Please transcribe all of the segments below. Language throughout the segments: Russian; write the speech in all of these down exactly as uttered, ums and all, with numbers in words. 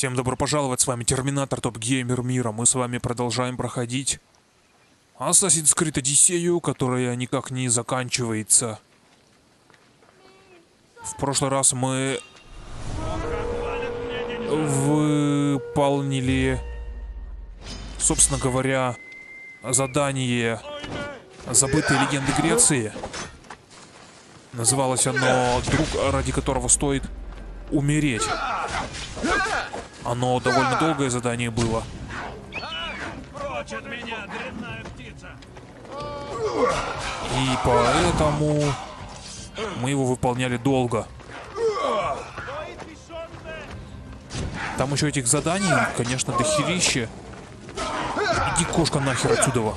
Всем добро пожаловать, с вами Терминатор Топ Геймер Мира. Мы с вами продолжаем проходить Assassin's Creed Odyssey, которая никак не заканчивается. В прошлый раз мы выполнили, собственно говоря, задание «Забытые легенды Греции». Называлось оно «Друг, ради которого стоит умереть». Оно довольно долгое задание было. И поэтому мы его выполняли долго. Там еще этих заданий, конечно, дохерища. Иди, кошка, нахер отсюда.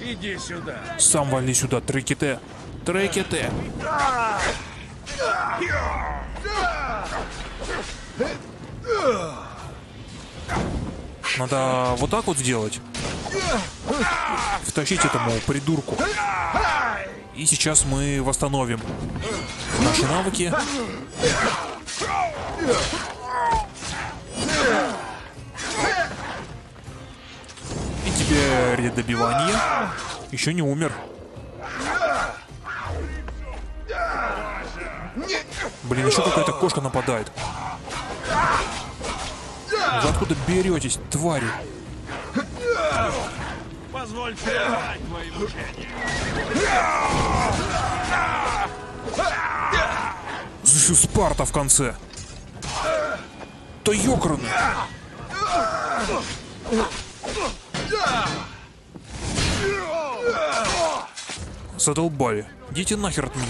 Иди сюда. Сам вали сюда, трекете. Трекете. Надо вот так вот сделать. Втащить этому придурку. И сейчас мы восстановим наши навыки. И теперь добивание. Еще не умер. Блин, еще какая-то кошка нападает. Вы откуда беретесь, твари? Зачем Спарта в конце? Да ёкарный! Задолбали. Идите нахер от меня.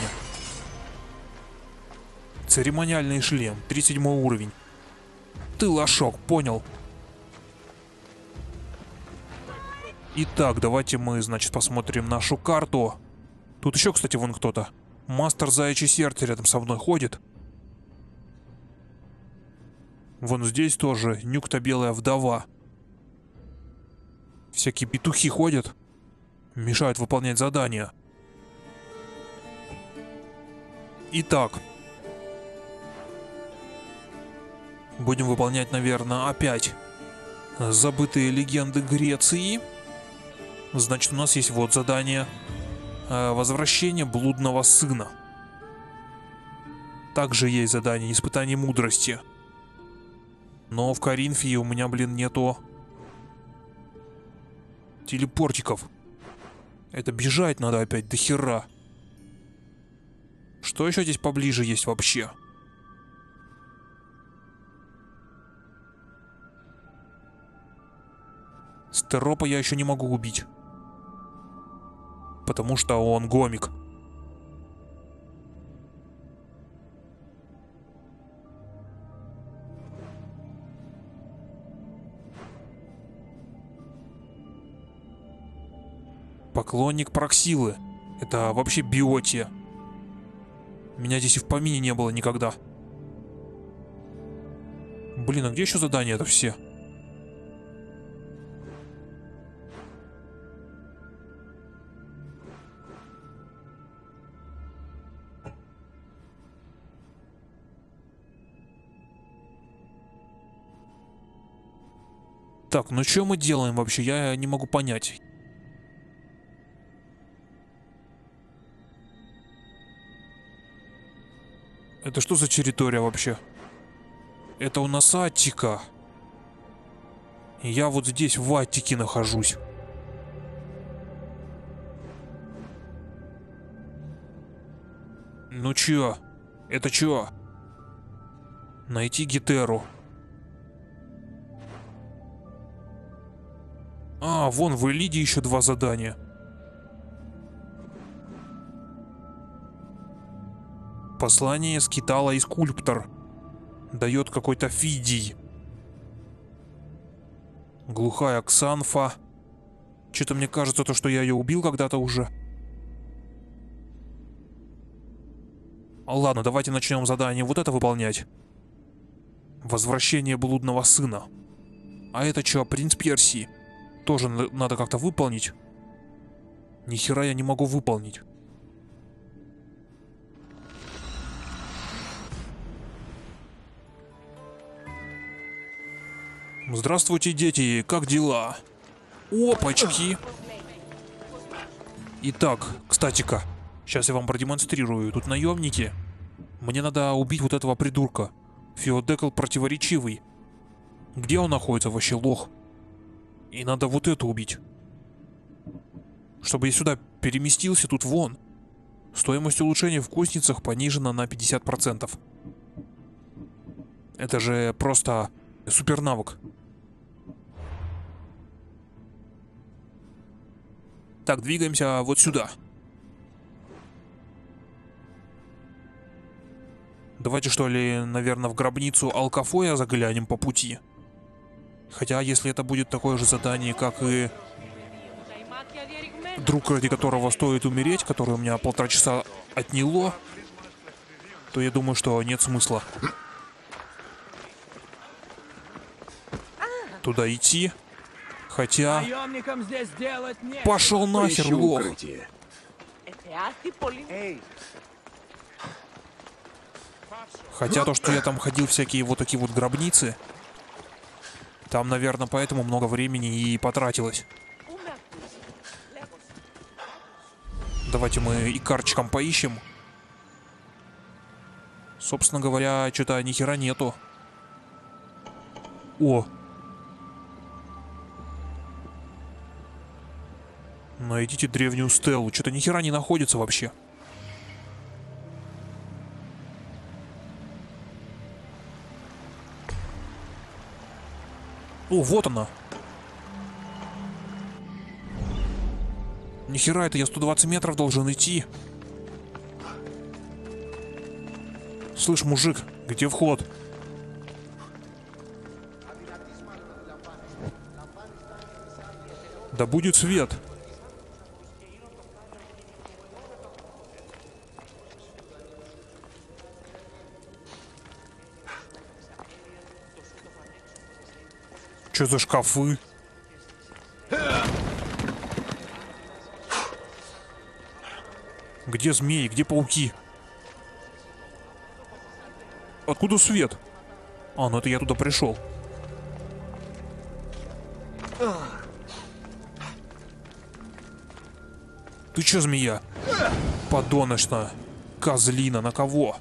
Церемониальный шлем, тридцать седьмой уровень. Ты лошок, понял? Итак, давайте мы, значит, посмотрим нашу карту. Тут еще, кстати, вон кто-то. Мастер Заячье Сердце рядом со мной ходит. Вон здесь тоже Нюкта Белая Вдова. Всякие петухи ходят. Мешают выполнять задания. Итак. Будем выполнять, наверное, опять «Забытые легенды Греции». Значит, у нас есть вот задание «Возвращение блудного сына». Также есть задание «Испытание мудрости». Но в Коринфе у меня, блин, нету телепортиков. Это бежать надо опять до хера. Что еще здесь поближе есть вообще? Стеропа я еще не могу убить, потому что он гомик. Поклонник Проксилы. Это вообще Биотия. Меня здесь и в помине не было никогда. Блин, а где еще задания-то все? Так, ну что мы делаем вообще? Я не могу понять. Это что за территория вообще? Это у нас Аттика. Я вот здесь в Аттике нахожусь. Ну чё? Это чё? Найти Гитеру. А, вон в Элиде еще два задания. Послание скитала и скульптор. Дает какой-то Фидий. Глухая Ксанфа. Что-то мне кажется, то, что я ее убил когда-то уже. Ладно, давайте начнем задание вот это выполнять. Возвращение блудного сына. А это что, принц Персии? Тоже надо как-то выполнить. Нихера я не могу выполнить. Здравствуйте, дети, как дела? Опачки! Итак, кстати-ка, сейчас я вам продемонстрирую. Тут наемники. Мне надо убить вот этого придурка. Фиодекл противоречивый. Где он находится вообще, лох? И надо вот это убить. Чтобы я сюда переместился, тут вон. Стоимость улучшения в кузницах понижена на пятьдесят процентов. Это же просто супер навык. Так, двигаемся вот сюда. Давайте, что ли, наверное, в гробницу Алкафоя заглянем по пути. Хотя, если это будет такое же задание, как и Друг, ради которого стоит умереть, который у меня полтора часа отняло, то я думаю, что нет смысла туда идти. Хотя... Здесь пошел нахер, лох! Хотя то, что я там ходил всякие вот такие вот гробницы, там, наверное, поэтому много времени и потратилось. Давайте мы икарчиком поищем. Собственно говоря, что-то нихера нету. О! Найдите древнюю стелу. Что-то нихера не находится вообще. О, вот она. Нихера, это я сто двадцать метров должен идти. Слышь, мужик, где вход? Да будет свет. Что за шкафы? Где змеи? Где пауки? Откуда свет? А, ну это я туда пришел. Ты чё, змея? Подоночная. Козлина, на кого?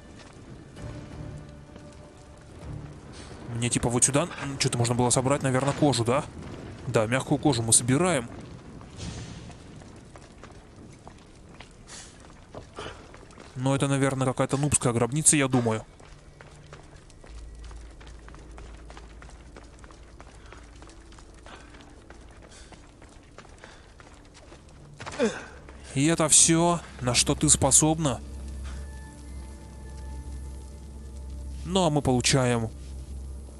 Мне типа вот сюда что-то можно было собрать, наверное, кожу, да? Да, мягкую кожу мы собираем. Но это, наверное, какая-то нубская гробница, я думаю. И это все, на что ты способна. Ну а мы получаем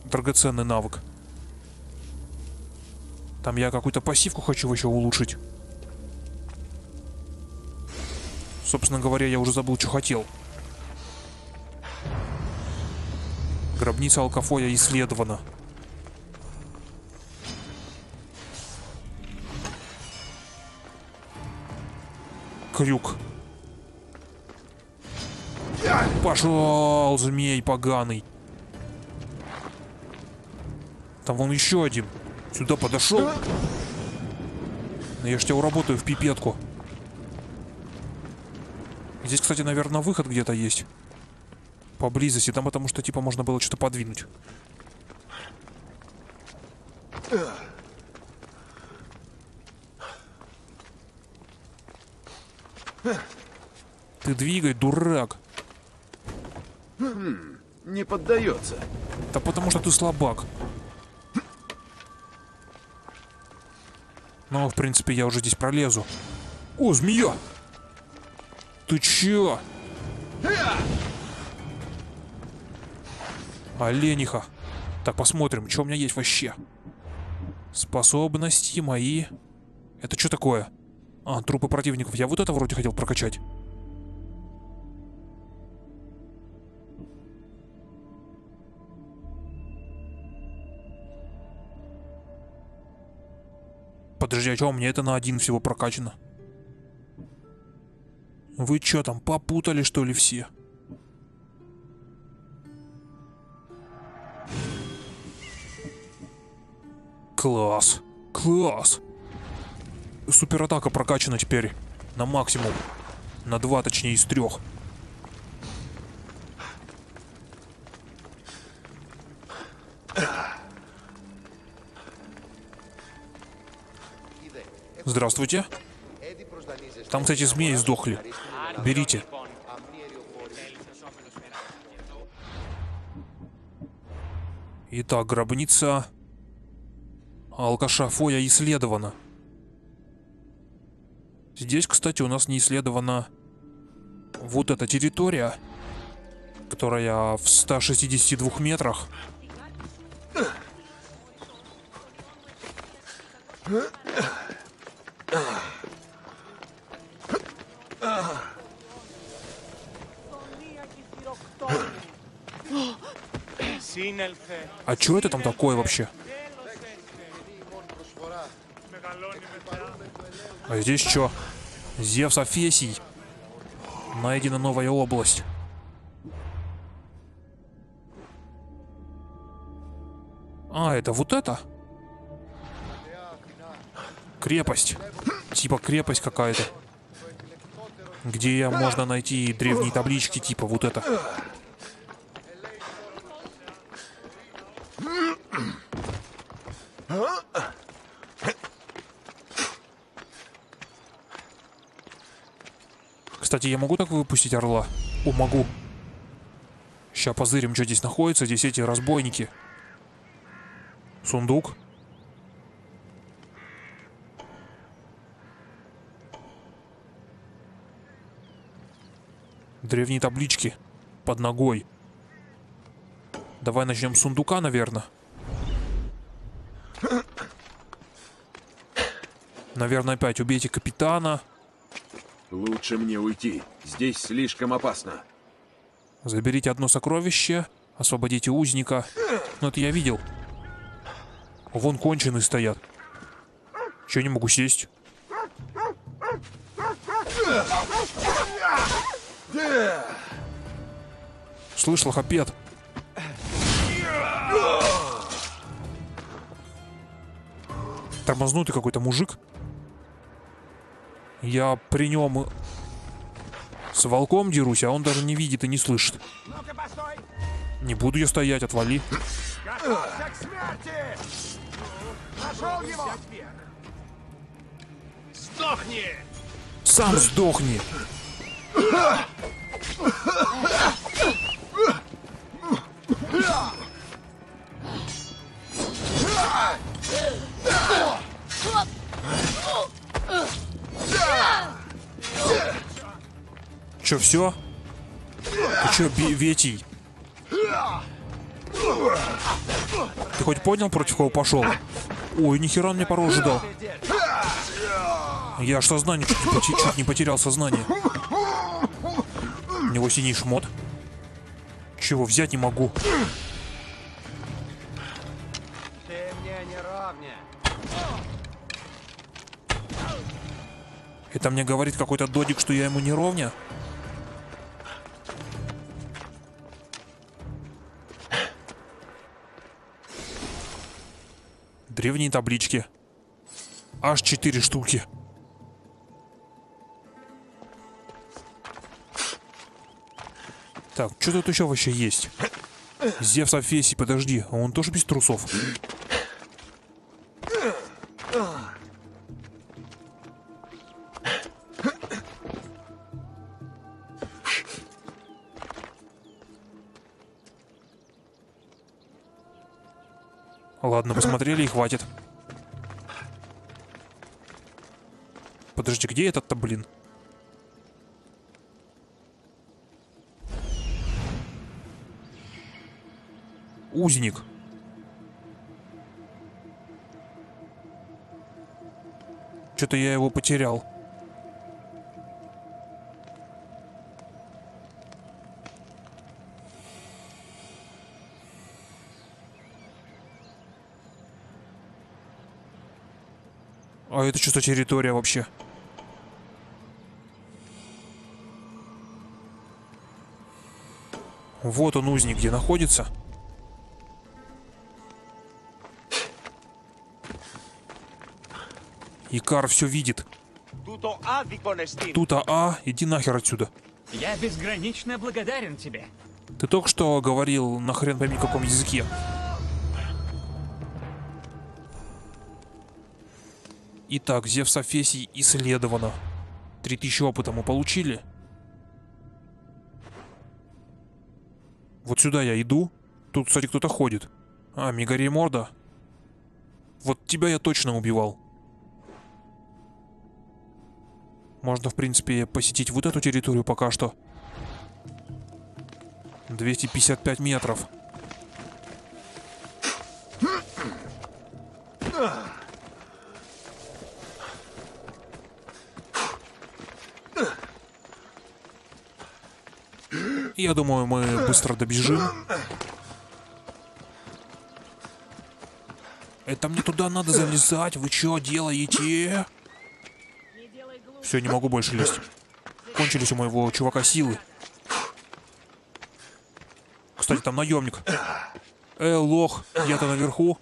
драгоценный навык. Там я какую-то пассивку хочу еще улучшить. Собственно говоря, я уже забыл, что хотел. Гробница Алкафоя исследована. Крюк. Пошел, змей поганый. Там вон еще один. Сюда подошел. Я ж тебя уработаю в пипетку. Здесь, кстати, наверное, выход где-то есть. Поблизости. Там потому что, типа, можно было что-то подвинуть. Ты двигай, дурак. Не поддается. Да потому что ты слабак. Ну, в принципе, я уже здесь пролезу. О, змея! Ты чё? Олениха. Так, посмотрим, что у меня есть вообще. Способности мои. Это что такое? А, трупы противников. Я вот это вроде хотел прокачать. Подожди, а чё, у меня это на один всего прокачано? Вы чё там, попутали, что ли, все? Класс. Класс. Суператака прокачана теперь на максимум. На два, точнее, из трех. Здравствуйте. Там, кстати, змеи сдохли. Берите. Итак, гробница алкаша Фоя исследована. Здесь, кстати, у нас не исследована вот эта территория, которая в ста шестидесяти двух метрах. А чё это там такое вообще? А здесь чё? Зевс Афесий. Найдена новая область. А, это вот это? Крепость. Типа крепость какая-то. Где можно найти древние таблички, типа вот это. Кстати, я могу так выпустить орла? О, могу. Сейчас позырим, что здесь находится. Здесь эти разбойники. Сундук. Древние таблички под ногой. Давай начнем с сундука, наверное. Наверное, опять убейте капитана. Лучше мне уйти. Здесь слишком опасно. Заберите одно сокровище. Освободите узника. Ну, это я видел. Вон конченые стоят. Чё, не могу сесть? Слышь, лохопед. Тормознутый какой-то мужик. Я при нем с волком дерусь, а он даже не видит и не слышит. Не буду я стоять, отвали. Сдохни! Сам сдохни! Че, все? Ты че, Ветий? Ты хоть понял, против кого пошел? Ой, нихера он мне по роже дал. Я аж сознание чуть не, потерял, чуть не потерял сознание. У него синий шмот. Чего взять не могу. Это мне говорит какой-то додик, что я ему не ровня. Древние таблички. Аж четыре штуки. Так, что тут еще вообще есть? Зевс Афесий, подожди, он тоже без трусов. Ладно, посмотрели и хватит. Подожди, где этот-то, блин? Узник. Что-то я его потерял. А это что за территория вообще? Вот он, узник, где находится. Икар все видит. Тута А, иди нахер отсюда. Я безгранично благодарен тебе. Ты только что говорил на хрен пойми каком языке. Итак, Зевс Афесий исследовано. три тысячи опыта мы получили. Вот сюда я иду. Тут, кстати, кто-то ходит. А, Мигари морда. Вот тебя я точно убивал. Можно, в принципе, посетить вот эту территорию пока что. двести пятьдесят пять метров. Я думаю, мы быстро добежим. Это мне туда надо залезать? Вы чё делаете? Все, не могу больше лезть. Кончились у моего чувака силы. Кстати, там наемник. Э, лох, я-то наверху.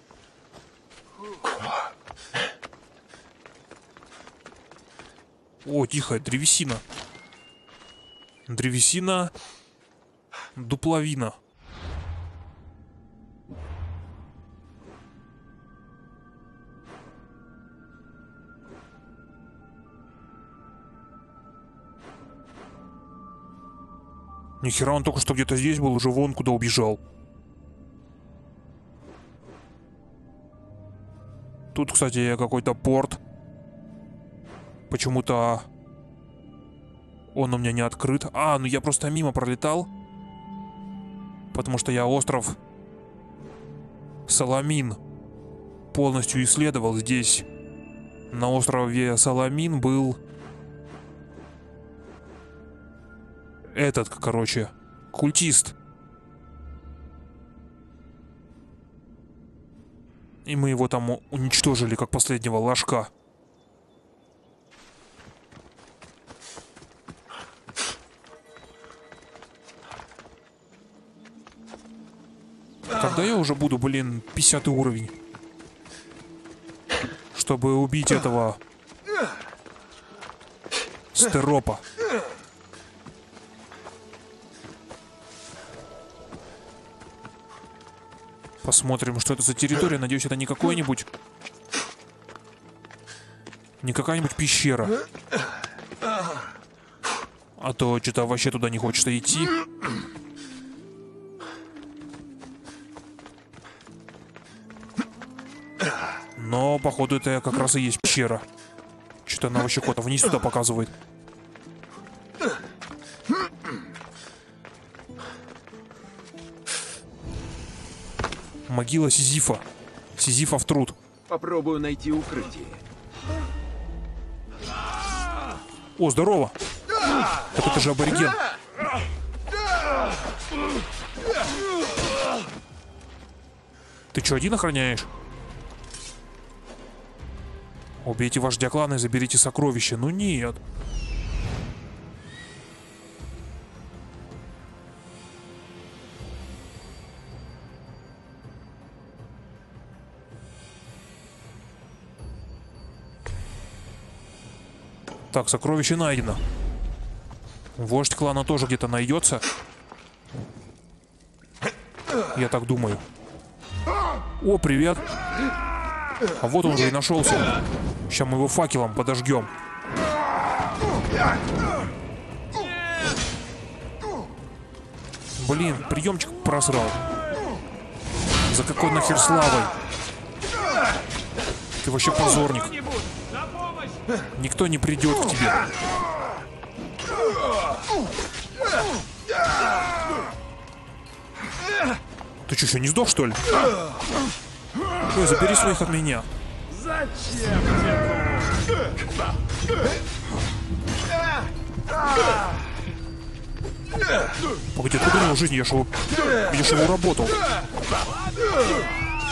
О, тихо, древесина. Древесина... Дупловина. Нихера, он только что где-то здесь был, уже вон куда убежал. Тут, кстати, какой-то порт. Почему-то он у меня не открыт. А, ну я просто мимо пролетал. Потому что я остров Саламин полностью исследовал. Здесь на острове Саламин был этот, короче, культист. И мы его там уничтожили, как последнего лошка. Когда я уже буду, блин, пятидесятый уровень? Чтобы убить этого... Стеропа. Посмотрим, что это за территория. Надеюсь, это не какой-нибудь... Не какая-нибудь пещера. А то что-то вообще туда не хочется идти. Но, походу, это как раз и есть пещера. Что-то она вообще кота вниз туда показывает. Могила Сизифа. Сизифа в труд. Попробую найти укрытие. О, здорово! Так это же абориген. Ты что, один охраняешь? Убейте вождя клана и заберите сокровища. Ну нет. Так, сокровище найдено. Вождь клана тоже где-то найдется. Я так думаю. О, привет. А вот он уже и нашелся. Сейчас мы его факелом подожгем. Блин, приемчик просрал. За какой нахер славой? Ты вообще позорник. Никто не придет к тебе. Ты что, еще не сдох, что ли? Ой, забери своих от меня. Зачем? Погоди, откуда у него жизнь? Я ж его, я ж его работал.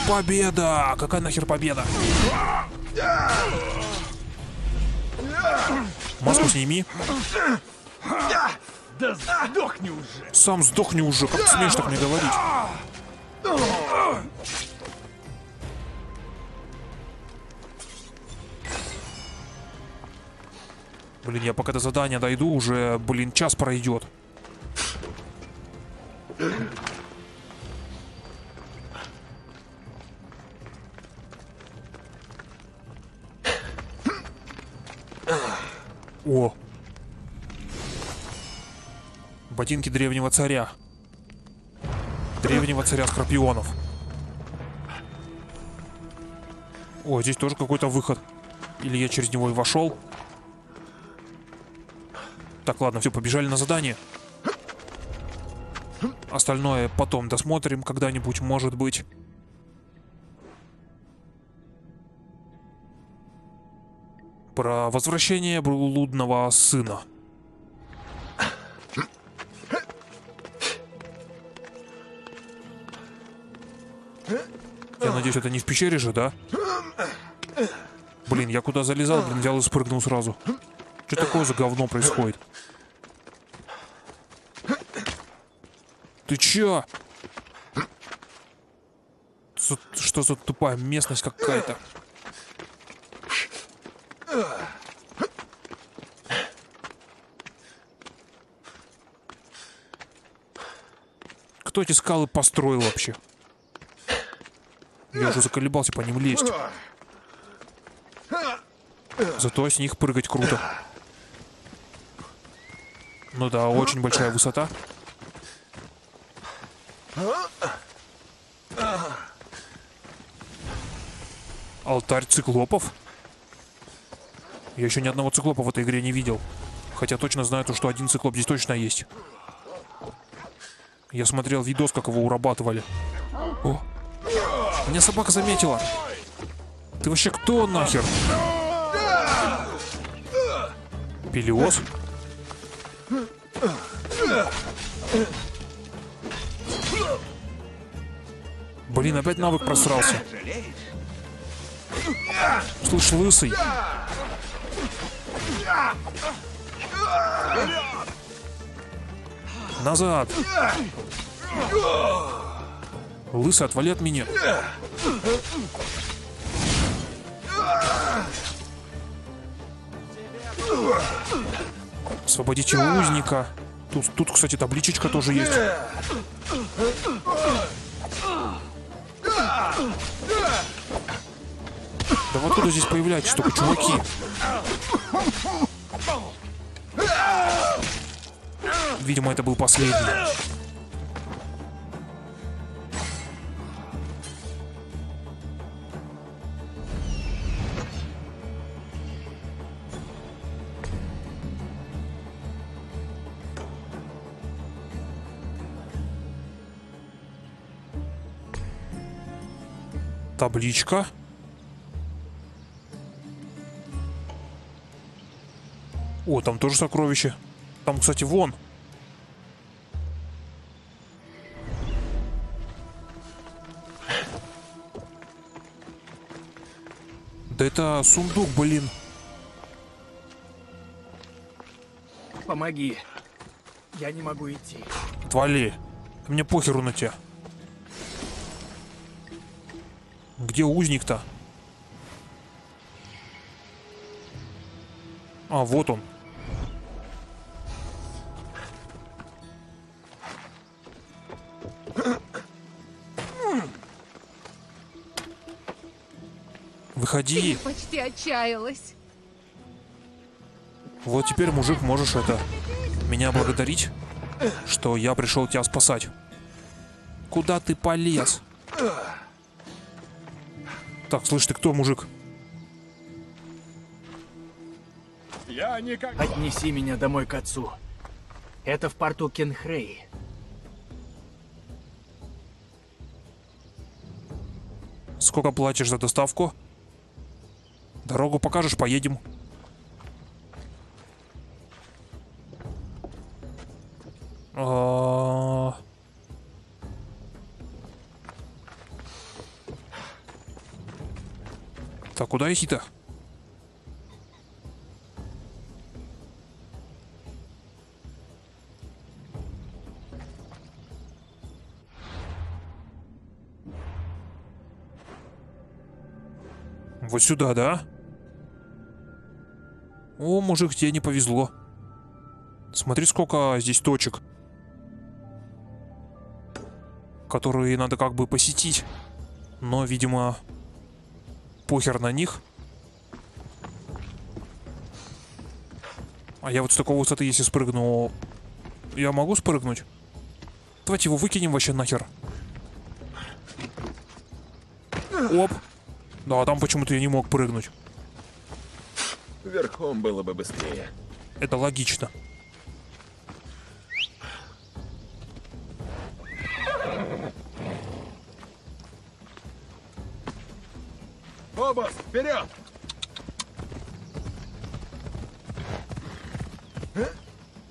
Победа! Какая нахер победа? Маску сними. Да сдохни уже. Сам сдохни уже. Как ты смеешь так мне говорить? Блин, я пока до задания дойду, уже, блин, час пройдет. О! Ботинки древнего царя. Древнего царя скорпионов. О, здесь тоже какой-то выход. Или я через него и вошел. Так, ладно, все, побежали на задание. Остальное потом досмотрим когда-нибудь, может быть. Про возвращение блудного сына. Я надеюсь, это не в пещере же, да? Блин, я куда залезал, блин, взял и спрыгнул сразу. Что такое за говно происходит? Ты чё? Что за тупая местность какая-то? Кто эти скалы построил вообще? Я уже заколебался по ним лезть. Зато с них прыгать круто. Ну да, очень большая высота. Алтарь циклопов? Я еще ни одного циклопа в этой игре не видел. Хотя точно знаю, что один циклоп здесь точно есть. Я смотрел видос, как его урабатывали. О! Меня собака заметила. Ты вообще кто нахер? Пелиос? Блин, опять навык просрался. Слышь, лысый. Назад. Лысый, отвали от меня. Освободите узника. Тут, тут, кстати, табличечка тоже есть. Да вот откуда здесь появляетесь только чуваки? Видимо, это был последний. Табличка. О, там тоже сокровище. Там, кстати, вон. Да это сундук, блин. Помоги. Я не могу идти. Отвали. Мне похеру на тебя. Где узник-то? А, вот он. Выходи. Я почти отчаялась. Вот теперь, мужик, можешь это... меня благодарить, что я пришел тебя спасать. Куда ты полез? Так, слышь, ты кто, мужик? Я никогда... Отнеси меня домой к отцу. Это в порту Кенхрей. Сколько платишь за доставку? Дорогу покажешь, поедем. А-а-а. Так, куда идти-то? Вот сюда, да? О, мужик, тебе не повезло. Смотри, сколько здесь точек, которые надо как бы посетить. Но, видимо, похер на них. А я вот с такой высоты, если спрыгну, я могу спрыгнуть? Давайте его выкинем вообще нахер. Оп. Да, там почему-то я не мог прыгнуть. Верхом было бы быстрее. Это логично. Фобос, вперед!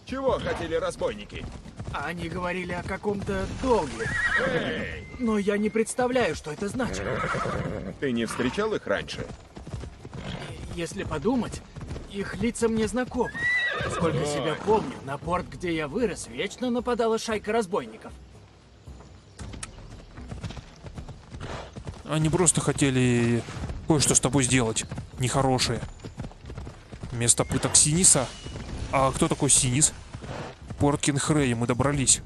Чего хотели разбойники? Они говорили о каком-то долге. Эй! Но я не представляю, что это значит. Ты не встречал их раньше? Если подумать, их лица мне знакомы. Сколько Ой. себя помню, на порт, где я вырос, вечно нападала шайка разбойников. Они просто хотели кое-что с тобой сделать нехорошее. Вместо пыток Синиса. А кто такой Синис? Порт Кенхрея, мы добрались.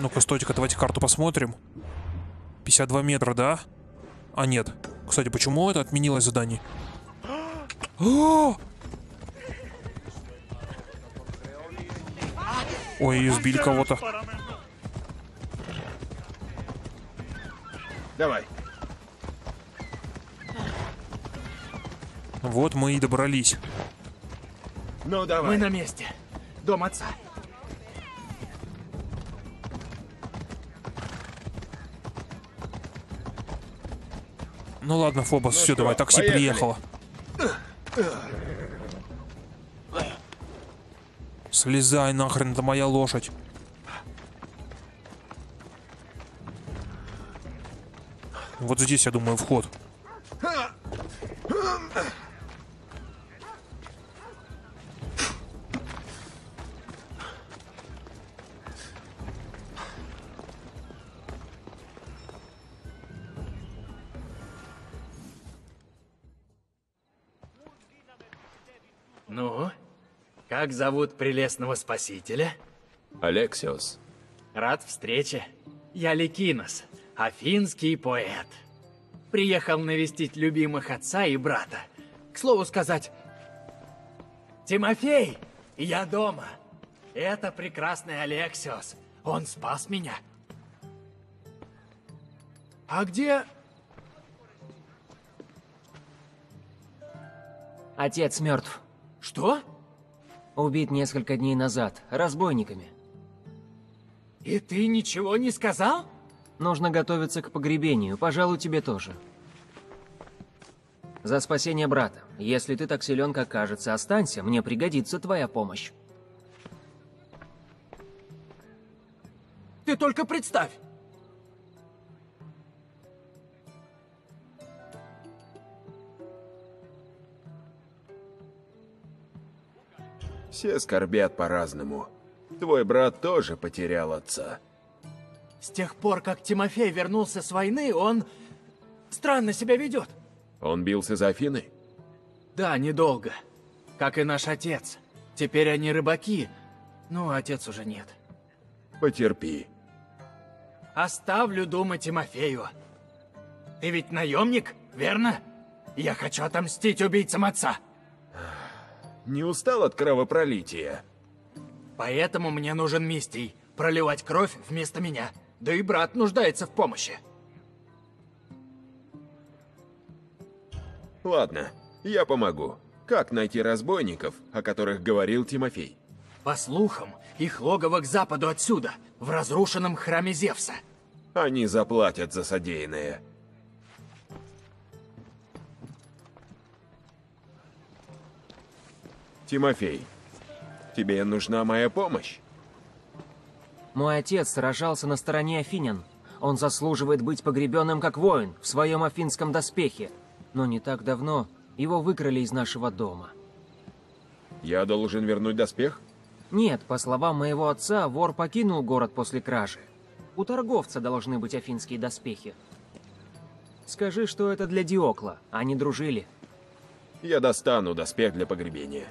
Ну-ка, стойте-ка, давайте карту посмотрим. пятьдесят два метра, да? А нет. Кстати, почему это отменилось задание? Ой, избили кого-то. Давай. Вот мы и добрались. Ну давай. Мы на месте. Дом отца. Ну ладно, Фобос, ну все, что, давай, такси поехали. Приехало. Слезай нахрен, это моя лошадь. Вот здесь, я думаю, вход. Ну, как зовут прелестного спасителя? Алексиос. Рад встрече. Я Ликинос. Афинский поэт. Приехал навестить любимых отца и брата. К слову сказать, Тимофей, я дома. Это прекрасный Алексиос. Он спас меня. А где... Отец мертв. Что? Убит несколько дней назад разбойниками. И ты ничего не сказал? Нужно готовиться к погребению, пожалуй, тебе тоже. За спасение брата. Если ты так силен, как кажется, останься, мне пригодится твоя помощь. Ты только представь! Все скорбят по-разному. Твой брат тоже потерял отца. С тех пор, как Тимофей вернулся с войны, он странно себя ведет. Он бился за Афины? Да, недолго. Как и наш отец. Теперь они рыбаки, но отец уже нет. Потерпи. Оставлю думы Тимофею. Ты ведь наемник, верно? Я хочу отомстить убийцам отца. Не устал от кровопролития? Поэтому мне нужен Мистий. Проливать кровь вместо меня. Да и брат нуждается в помощи. Ладно, я помогу. Как найти разбойников, о которых говорил Тимофей? По слухам, их логово к западу отсюда, в разрушенном храме Зевса. Они заплатят за содеянное. Тимофей, тебе нужна моя помощь? Мой отец сражался на стороне афинян. Он заслуживает быть погребенным как воин в своем афинском доспехе. Но не так давно его выкрали из нашего дома. Я должен вернуть доспех? Нет, по словам моего отца, вор покинул город после кражи. У торговца должны быть афинские доспехи. Скажи, что это для Диокла. Они дружили. Я достану доспех для погребения.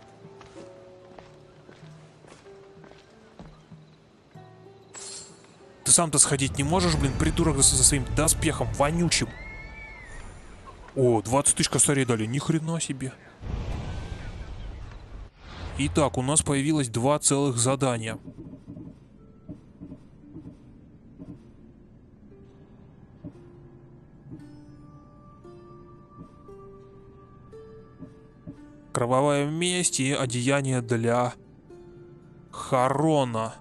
Ты сам-то сходить не можешь, блин, придурок, со своим доспехом вонючим. О, двадцать тысяч косарей дали, ни хрена себе. Итак, у нас появилось два целых задания. Кровавая месть и одеяние для Харона.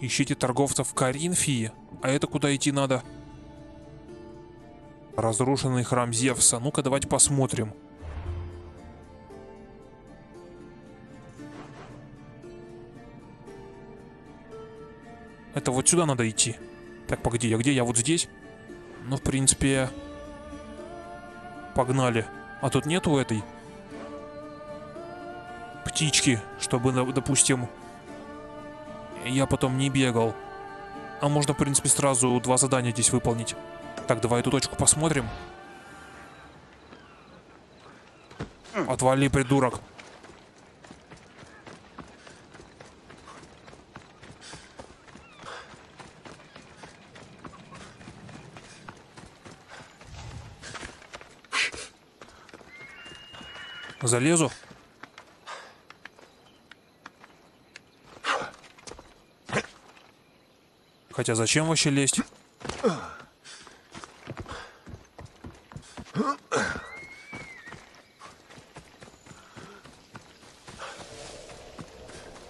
Ищите торговцев в Коринфе. А это куда идти надо? Разрушенный храм Зевса. Ну-ка, давайте посмотрим. Это вот сюда надо идти. Так, погоди, а где я? Вот здесь? Ну, в принципе... Погнали. А тут нету этой птички, чтобы, допустим, я потом не бегал. А можно, в принципе, сразу два задания здесь выполнить. Так, давай эту точку посмотрим. Отвали, придурок. Залезу. Хотя зачем вообще лезть?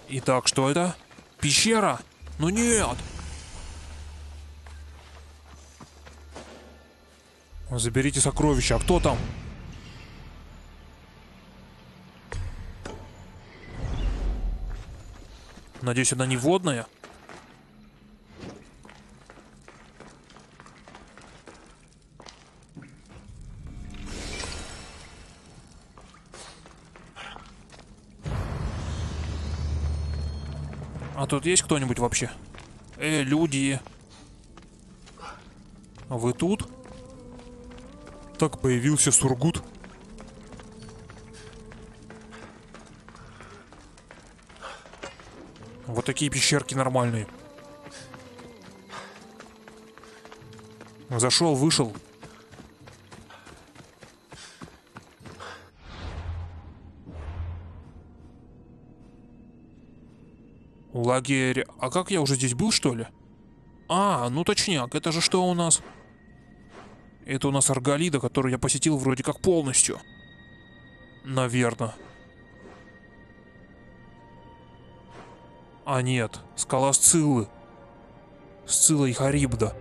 Итак, что это? Пещера? Ну нет! Заберите сокровища. А кто там? Надеюсь, она не водная. А тут есть кто-нибудь вообще? Эй, люди! Вы тут? Так появился Сургут. Вот такие пещерки нормальные. Зашел, вышел. Лагерь. А как я уже здесь был, что ли? А, ну точняк. Это же что у нас? Это у нас Арголида, которую я посетил вроде как полностью. Наверное. А нет, скала Сциллы. Сцилла и Харибда.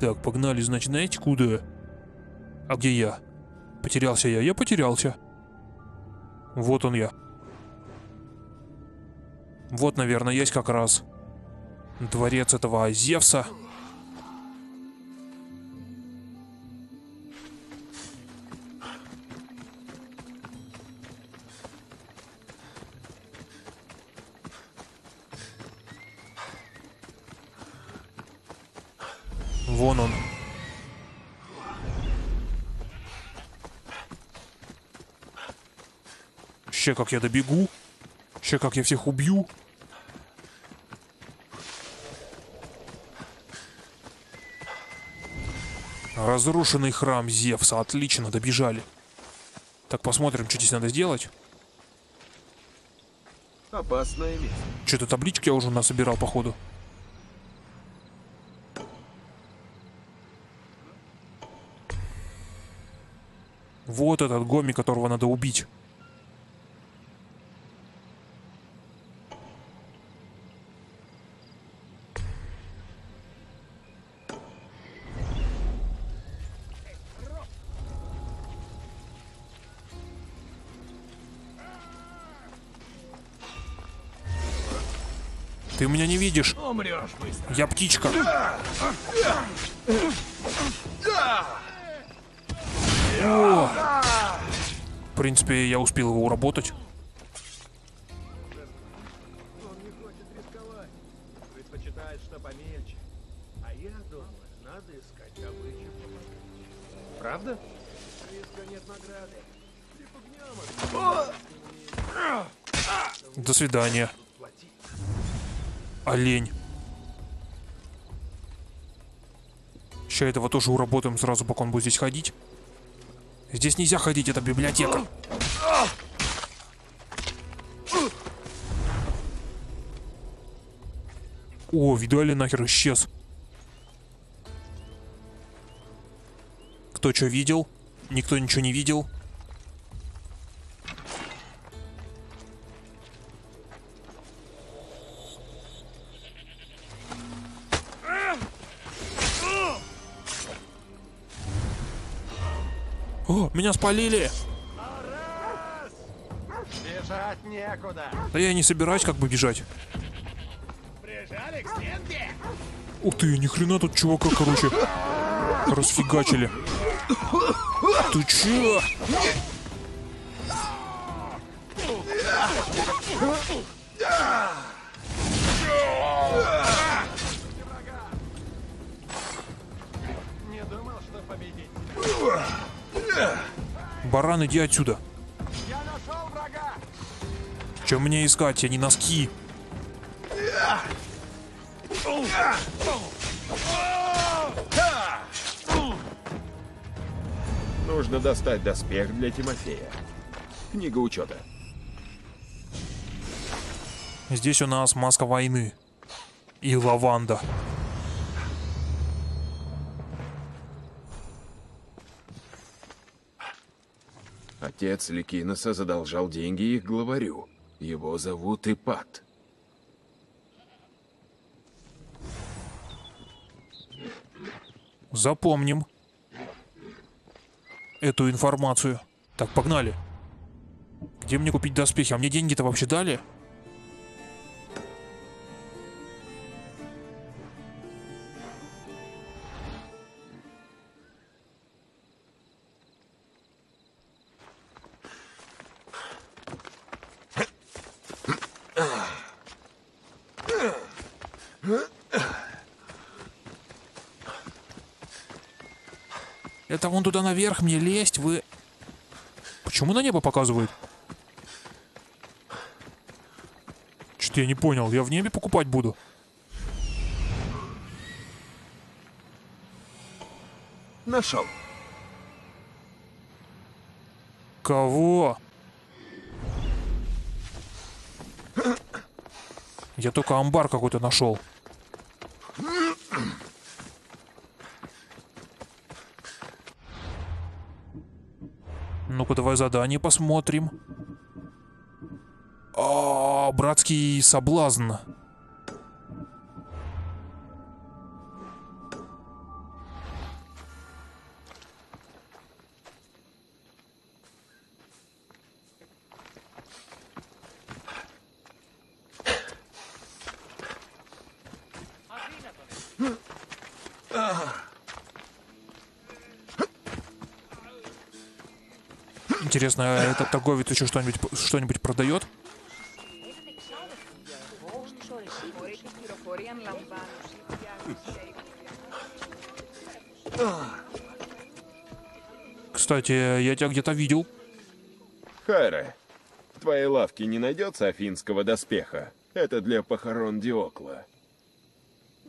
Так, погнали, значит, знаете, куда? А где я? Потерялся я, я потерялся. Вот он я. Вот, наверное, есть как раз дворец этого Зевса. Вон он. Ща как я добегу. Ща как я всех убью. Разрушенный храм Зевса. Отлично, добежали. Так, посмотрим, что здесь надо сделать. Опасное место. Что-то таблички я уже насобирал, походу. Вот этот Гоми, которого надо убить. Ты меня не видишь. Я птичка. О! В принципе, я успел его уработать. Правда? До свидания. Олень. Сейчас этого тоже уработаем сразу, пока он будет здесь ходить. Здесь нельзя ходить, это библиотека. О, видали, нахер исчез. Кто что видел? Никто ничего не видел. О, меня спалили! Бежать некуда. Да я не собираюсь как бы бежать. Ух ты, ни хрена тут чувака, короче, расфигачили. Ты че? Не думал, что победить. Баран, иди отсюда. Я нашел врага. Че мне искать? Я не носки. Нужно достать доспех для Тимофея. Книга учета. Здесь у нас маска войны и лаванда. Отец Ликиноса задолжал деньги их главарю. Его зовут Ипат. Запомним эту информацию. Так, погнали. Где мне купить доспехи? А мне деньги-то вообще дали? Это вон туда наверх мне лезть, вы... Почему на небо показывают? Что-то я не понял, я в небе покупать буду. Нашел. Кого? Я только амбар какой-то нашел. Ну-ка, давай задание посмотрим. О, братский соблазн. Интересно, этот торговец еще что-нибудь что-нибудь продает? Кстати, я тебя где-то видел. Хайре, в твоей лавке не найдется афинского доспеха. Это для похорон Диокла.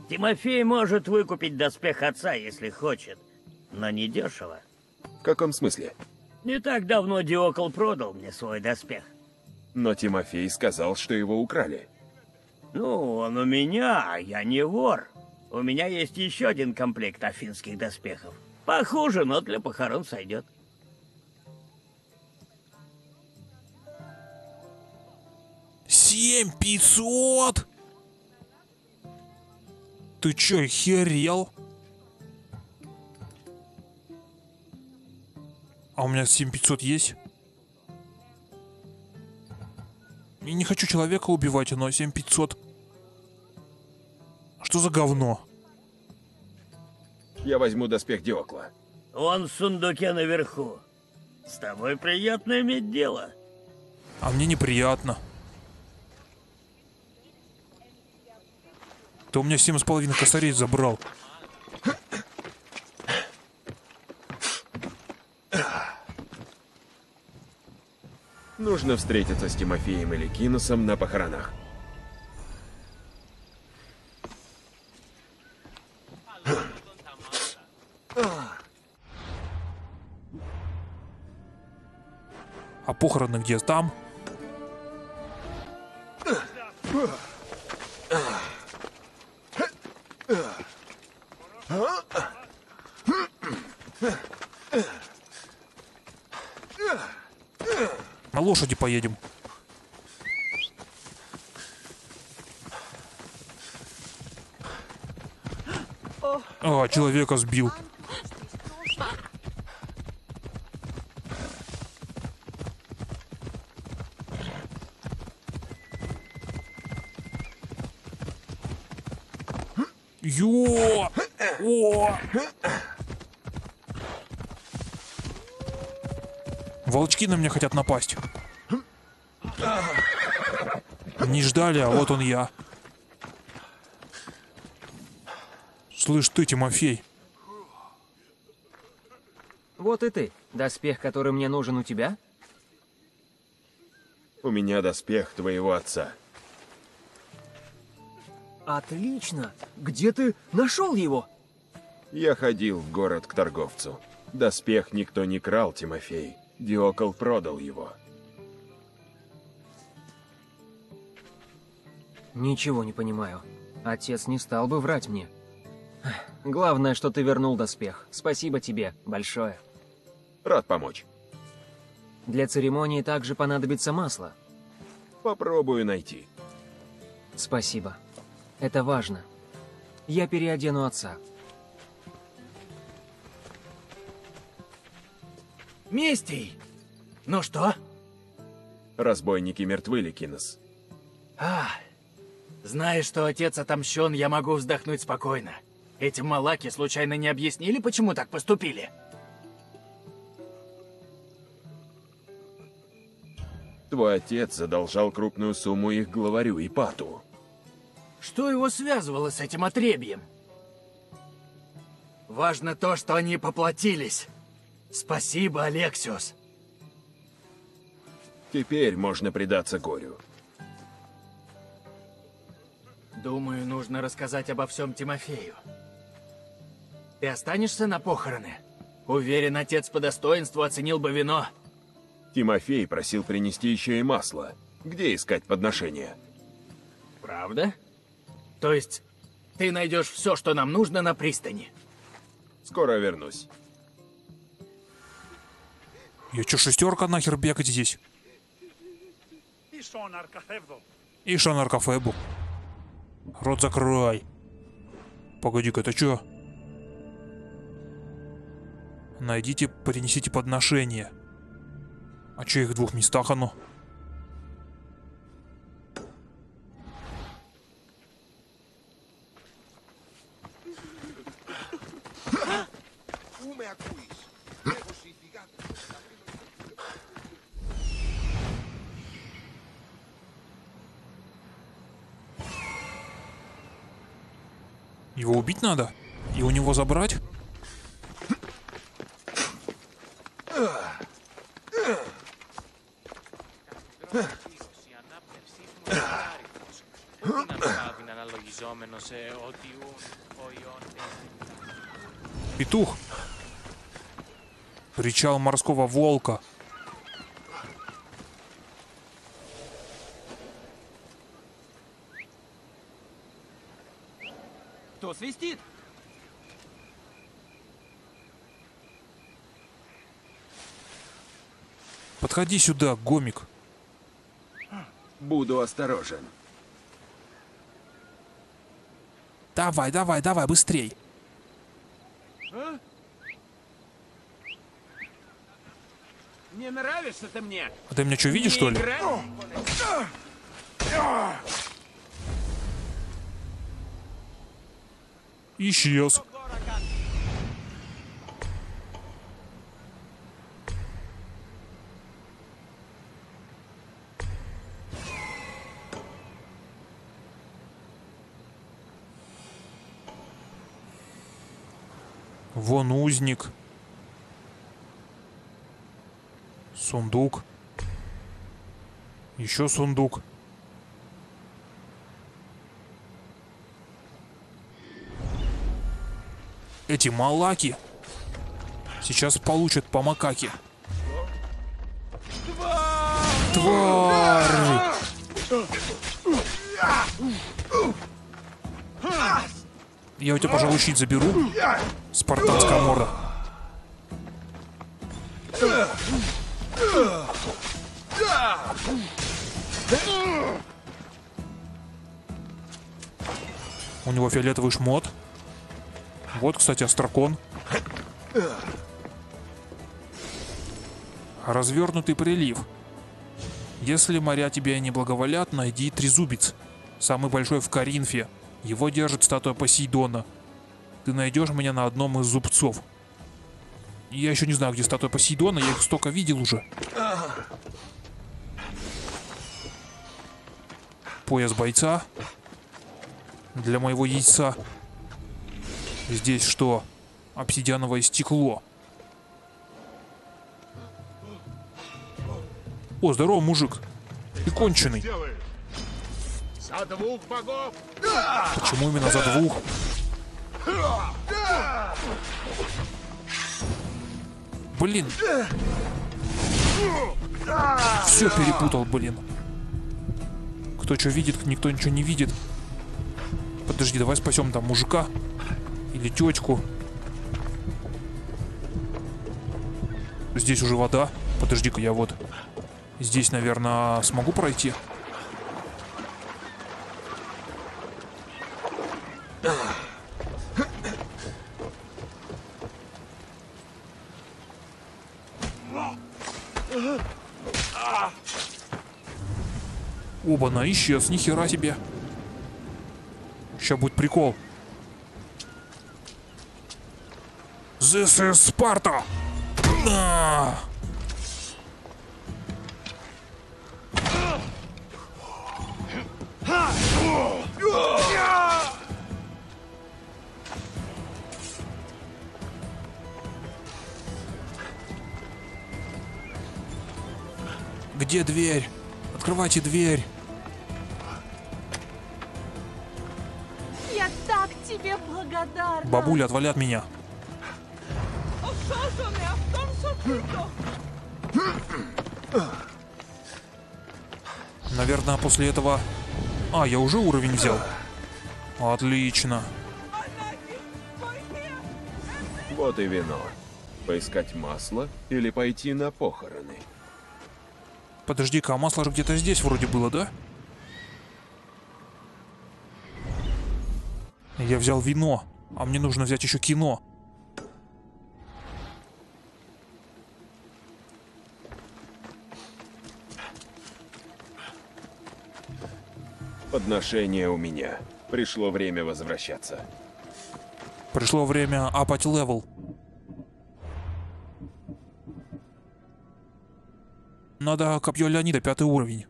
Тимофей может выкупить доспех отца, если хочет, но не дешево. В каком смысле? Не так давно Диокл продал мне свой доспех. Но Тимофей сказал, что его украли. Ну, он у меня, я не вор. У меня есть еще один комплект афинских доспехов. Похуже, но для похорон сойдет. семь тысяч пятьсот! Ты че, херел? А у меня семь тысяч пятьсот есть. Я не хочу человека убивать, но семь тысяч пятьсот. Что за говно? Я возьму доспех Диокла. Он в сундуке наверху. С тобой приятно иметь дело. А мне неприятно. Ты у меня семь с половиной косарей забрал. Нужно встретиться с Тимофеем и Ликиносом на похоронах. А похороны где? Там? На лошади поедем. А, человека сбил. Ё! О! Волчки на меня хотят напасть. Не ждали, а вот он я. Слышь ты, Тимофей. Вот и ты. Доспех, который мне нужен, у тебя? У меня доспех твоего отца. Отлично. Где ты нашел его? Я ходил в город к торговцу. Доспех никто не крал, Тимофей. Диокл продал его. Ничего не понимаю. Отец не стал бы врать мне. Главное, что ты вернул доспех. Спасибо тебе большое. Рад помочь. Для церемонии также понадобится масло. Попробую найти. Спасибо. Это важно. Я переодену отца. Местей! Ну что? Разбойники мертвы, Ликинос. А, зная, что отец отомщен, я могу вздохнуть спокойно. Этим малаки случайно не объяснили, почему так поступили? Твой отец задолжал крупную сумму их главарю Ипату. Что его связывало с этим отребьем? Важно то, что они поплатились. Спасибо, Алексиос. Теперь можно предаться горю. Думаю, нужно рассказать обо всем Тимофею. Ты останешься на похороны? Уверен, отец по достоинству оценил бы вино. Тимофей просил принести еще и масло. Где искать подношение? Правда? То есть ты найдешь все, что нам нужно на пристани? Скоро вернусь. Я чё, шестерка нахер бегать здесь? И шо наркофебу? Рот закрой. Погоди-ка, это чё? Найдите, принесите подношение. А чё их в двух местах оно? Его убить надо? И у него забрать? Петух. Причал морского волка. Кто свистит? Подходи сюда, гомик. Буду осторожен. Давай, давай, давай, быстрей. А? Не нравишься ты мне? А ты меня что, видишь, что ли? Исчез. Вон узник. Сундук. Еще сундук. Эти малаки сейчас получат по макаке. Тварь! Я у тебя, пожалуй, щит заберу. Спартанская морда. У него фиолетовый шмот. Вот, кстати, острокон. Развернутый прилив. Если моря тебя не благоволят, найди трезубец. Самый большой в Коринфе. Его держит статуя Посейдона. Ты найдешь меня на одном из зубцов. Я еще не знаю, где статуя Посейдона, я их столько видел уже. Пояс бойца. Для моего яйца. Здесь что? Обсидиановое стекло. О, здорово, мужик. Ты конченый. За двух богов. Почему именно за двух? Блин. Все перепутал, блин. Кто что видит, никто ничего не видит. Подожди, давай спасем там мужика. Или тетку. Здесь уже вода. Подожди-ка, я вот... Здесь, наверное, смогу пройти. Оба-на, исчез, нихера себе. Сейчас будет прикол. This is Sparta! На! Где дверь? Открывайте дверь. Я так тебе благодарна. Бабуля, отвали от меня. Наверное, после этого... А, я уже уровень взял. Отлично. Вот и вино. Поискать масло или пойти на похороны. Подожди-ка, а масло же где-то здесь вроде было, да? Я взял вино, а мне нужно взять еще кино. Подношение у меня. Пришло время возвращаться. Пришло время апать левел. Надо копье Леонида, пятый уровень.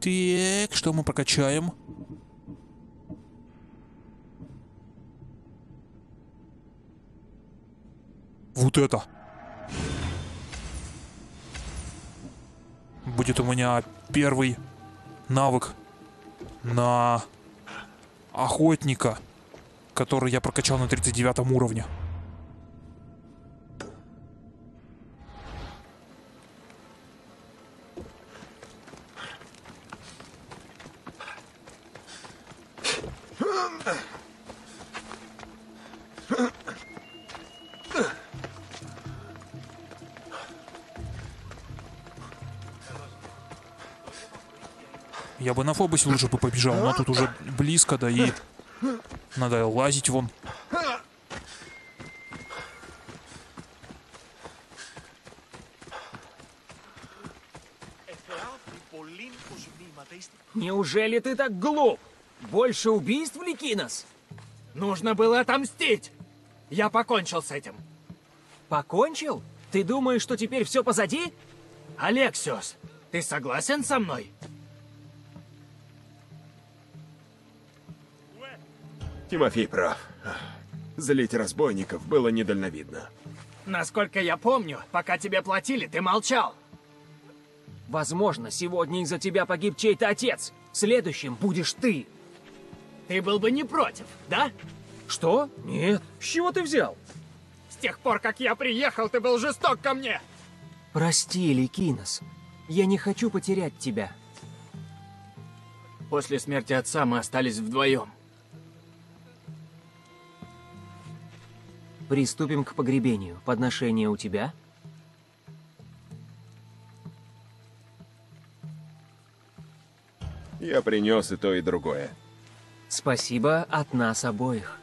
Так, что мы прокачаем? Вот это. Будет у меня первый навык на охотника, который я прокачал на тридцать девятом уровне. Я бы на Фобосе лучше бы побежал, но тут уже близко, да и надо лазить вон. Неужели ты так глуп? Больше убийств, Ликинос? Нужно было отомстить. Я покончил с этим. Покончил? Ты думаешь, что теперь все позади? Алексиос, ты согласен со мной? Тимофей прав. Злить разбойников было недальновидно. Насколько я помню, пока тебе платили, ты молчал. Возможно, сегодня из-за тебя погиб чей-то отец. Следующим будешь ты. Ты был бы не против, да? Что? Нет. С чего ты взял? С тех пор, как я приехал, ты был жесток ко мне. Прости, Ликинос. Я не хочу потерять тебя. После смерти отца мы остались вдвоем. Приступим к погребению. Подношение у тебя? Я принес и то, и другое. Спасибо от нас обоих.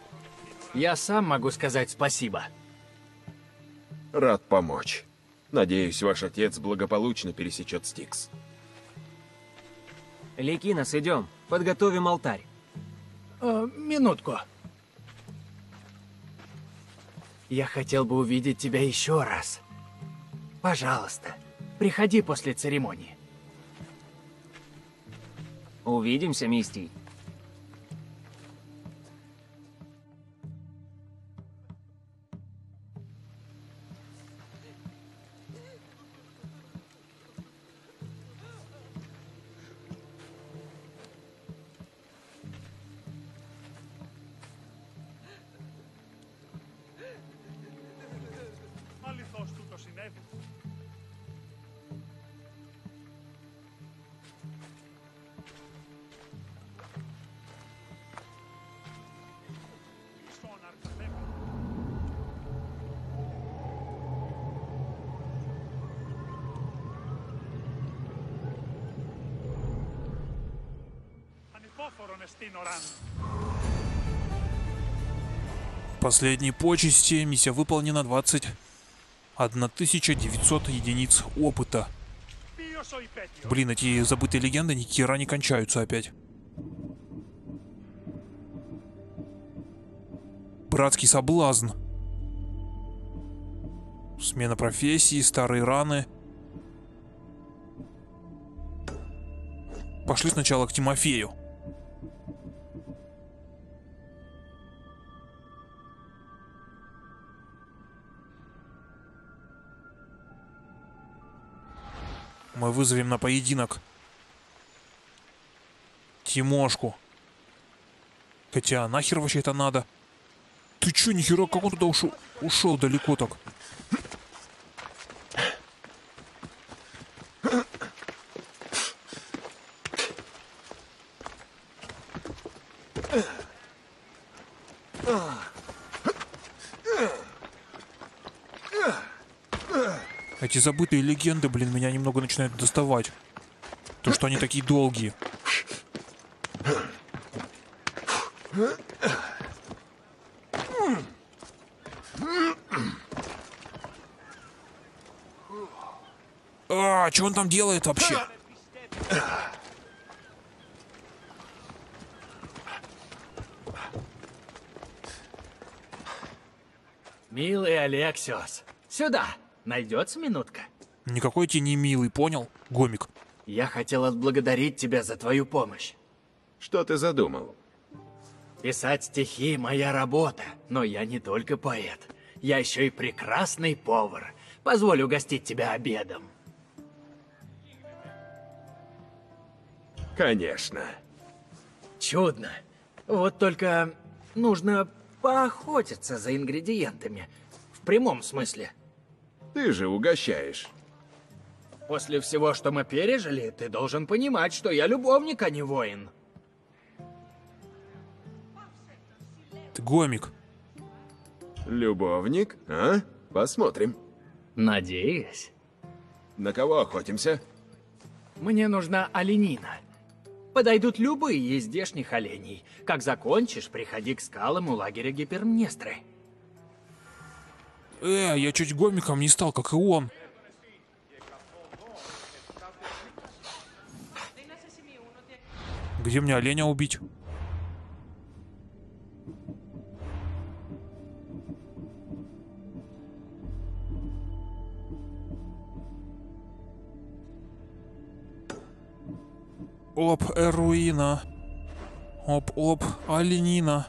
Я сам могу сказать спасибо. Рад помочь. Надеюсь, ваш отец благополучно пересечет Стикс. Ликинос, идем. Подготовим алтарь. Э, минутку. Я хотел бы увидеть тебя еще раз. Пожалуйста, приходи после церемонии. Увидимся, Мистий. Последние почести. Миссия выполнена. двадцать одна тысяча девятьсот единиц опыта. Блин, эти забытые легенды ни хера не кончаются опять. Братский соблазн. Смена профессии, старые раны. Пошли сначала к Тимофею. Мы вызовем на поединок Тимошку. Хотя нахер вообще это надо? Ты чё, нихера, как он туда ушел? Ушел далеко так. Эти забытые легенды, блин, меня немного начинают доставать. То, что они такие долгие. А, что он там делает вообще? Милый Алексиос, сюда! Найдется минутка? Никакой ты не милый, понял, гомик? Я хотел отблагодарить тебя за твою помощь. Что ты задумал? Писать стихи – моя работа, но я не только поэт. Я еще и прекрасный повар. Позволь угостить тебя обедом. Конечно. Чудно. Вот только нужно поохотиться за ингредиентами. В прямом смысле. Ты же угощаешь. После всего, что мы пережили, ты должен понимать, что я любовник, а не воин. Ты гомик. Любовник, а? Посмотрим. Надеюсь. На кого охотимся? Мне нужна оленина. Подойдут любые из здешних оленей. Как закончишь, приходи к скалам у лагеря Гипермнестры. Э, я чуть гомиком не стал, как и он. Где мне оленя убить? Оп, эруина. Оп-оп, оленина.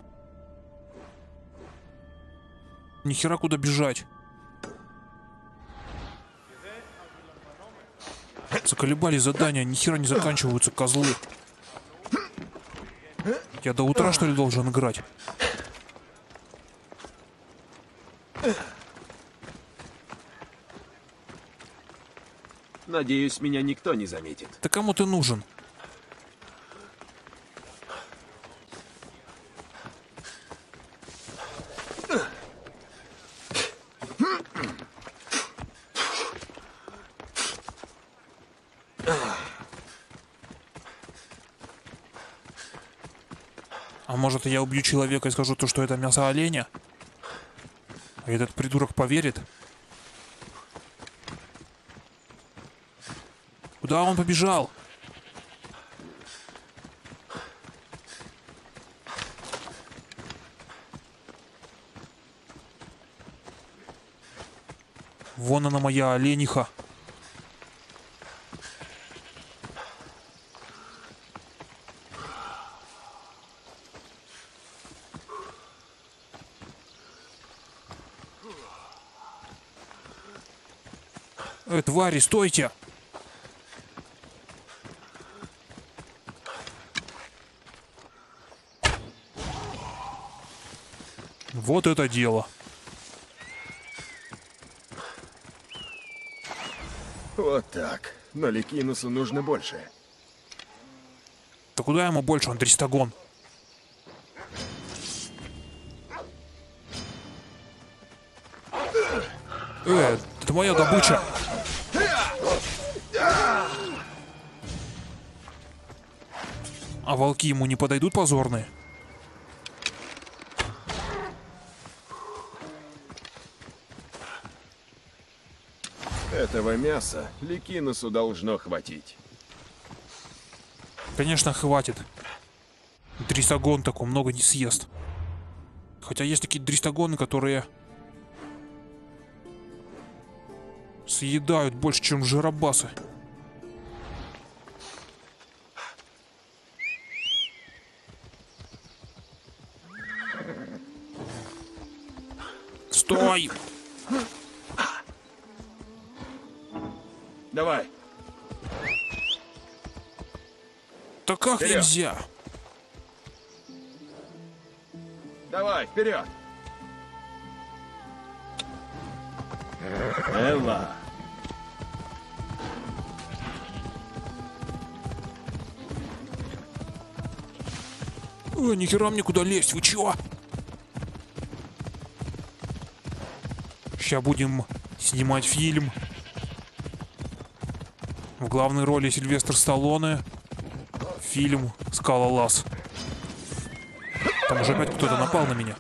Нихера куда бежать. Заколебали задания, нихера не заканчиваются, козлы. Я до утра, что ли, должен играть? Надеюсь, меня никто не заметит. Да кому ты нужен? А может, я убью человека и скажу то, что это мясо оленя? И этот придурок поверит? Куда он побежал? Вон она, моя олениха. Э, твари, стойте! Вот это дело. Вот так. Но Ликинусу нужно больше. Да куда ему больше? Он тристагон. Э, это моя добыча. А волки ему не подойдут позорные? Этого мяса Ликиносу должно хватить. Конечно, хватит. Дристагон такой много не съест. Хотя есть такие дристагоны, которые съедают больше, чем жиробасы. Стой! Давай. Так как вперед. Нельзя? Давай, вперед. Элла. Ой, нихера мне куда лезть, вы чего? Сейчас будем снимать фильм. В главной роли Сильвестр Сталлоне. Фильм «Скалолаз». Там уже опять кто-то напал на меня.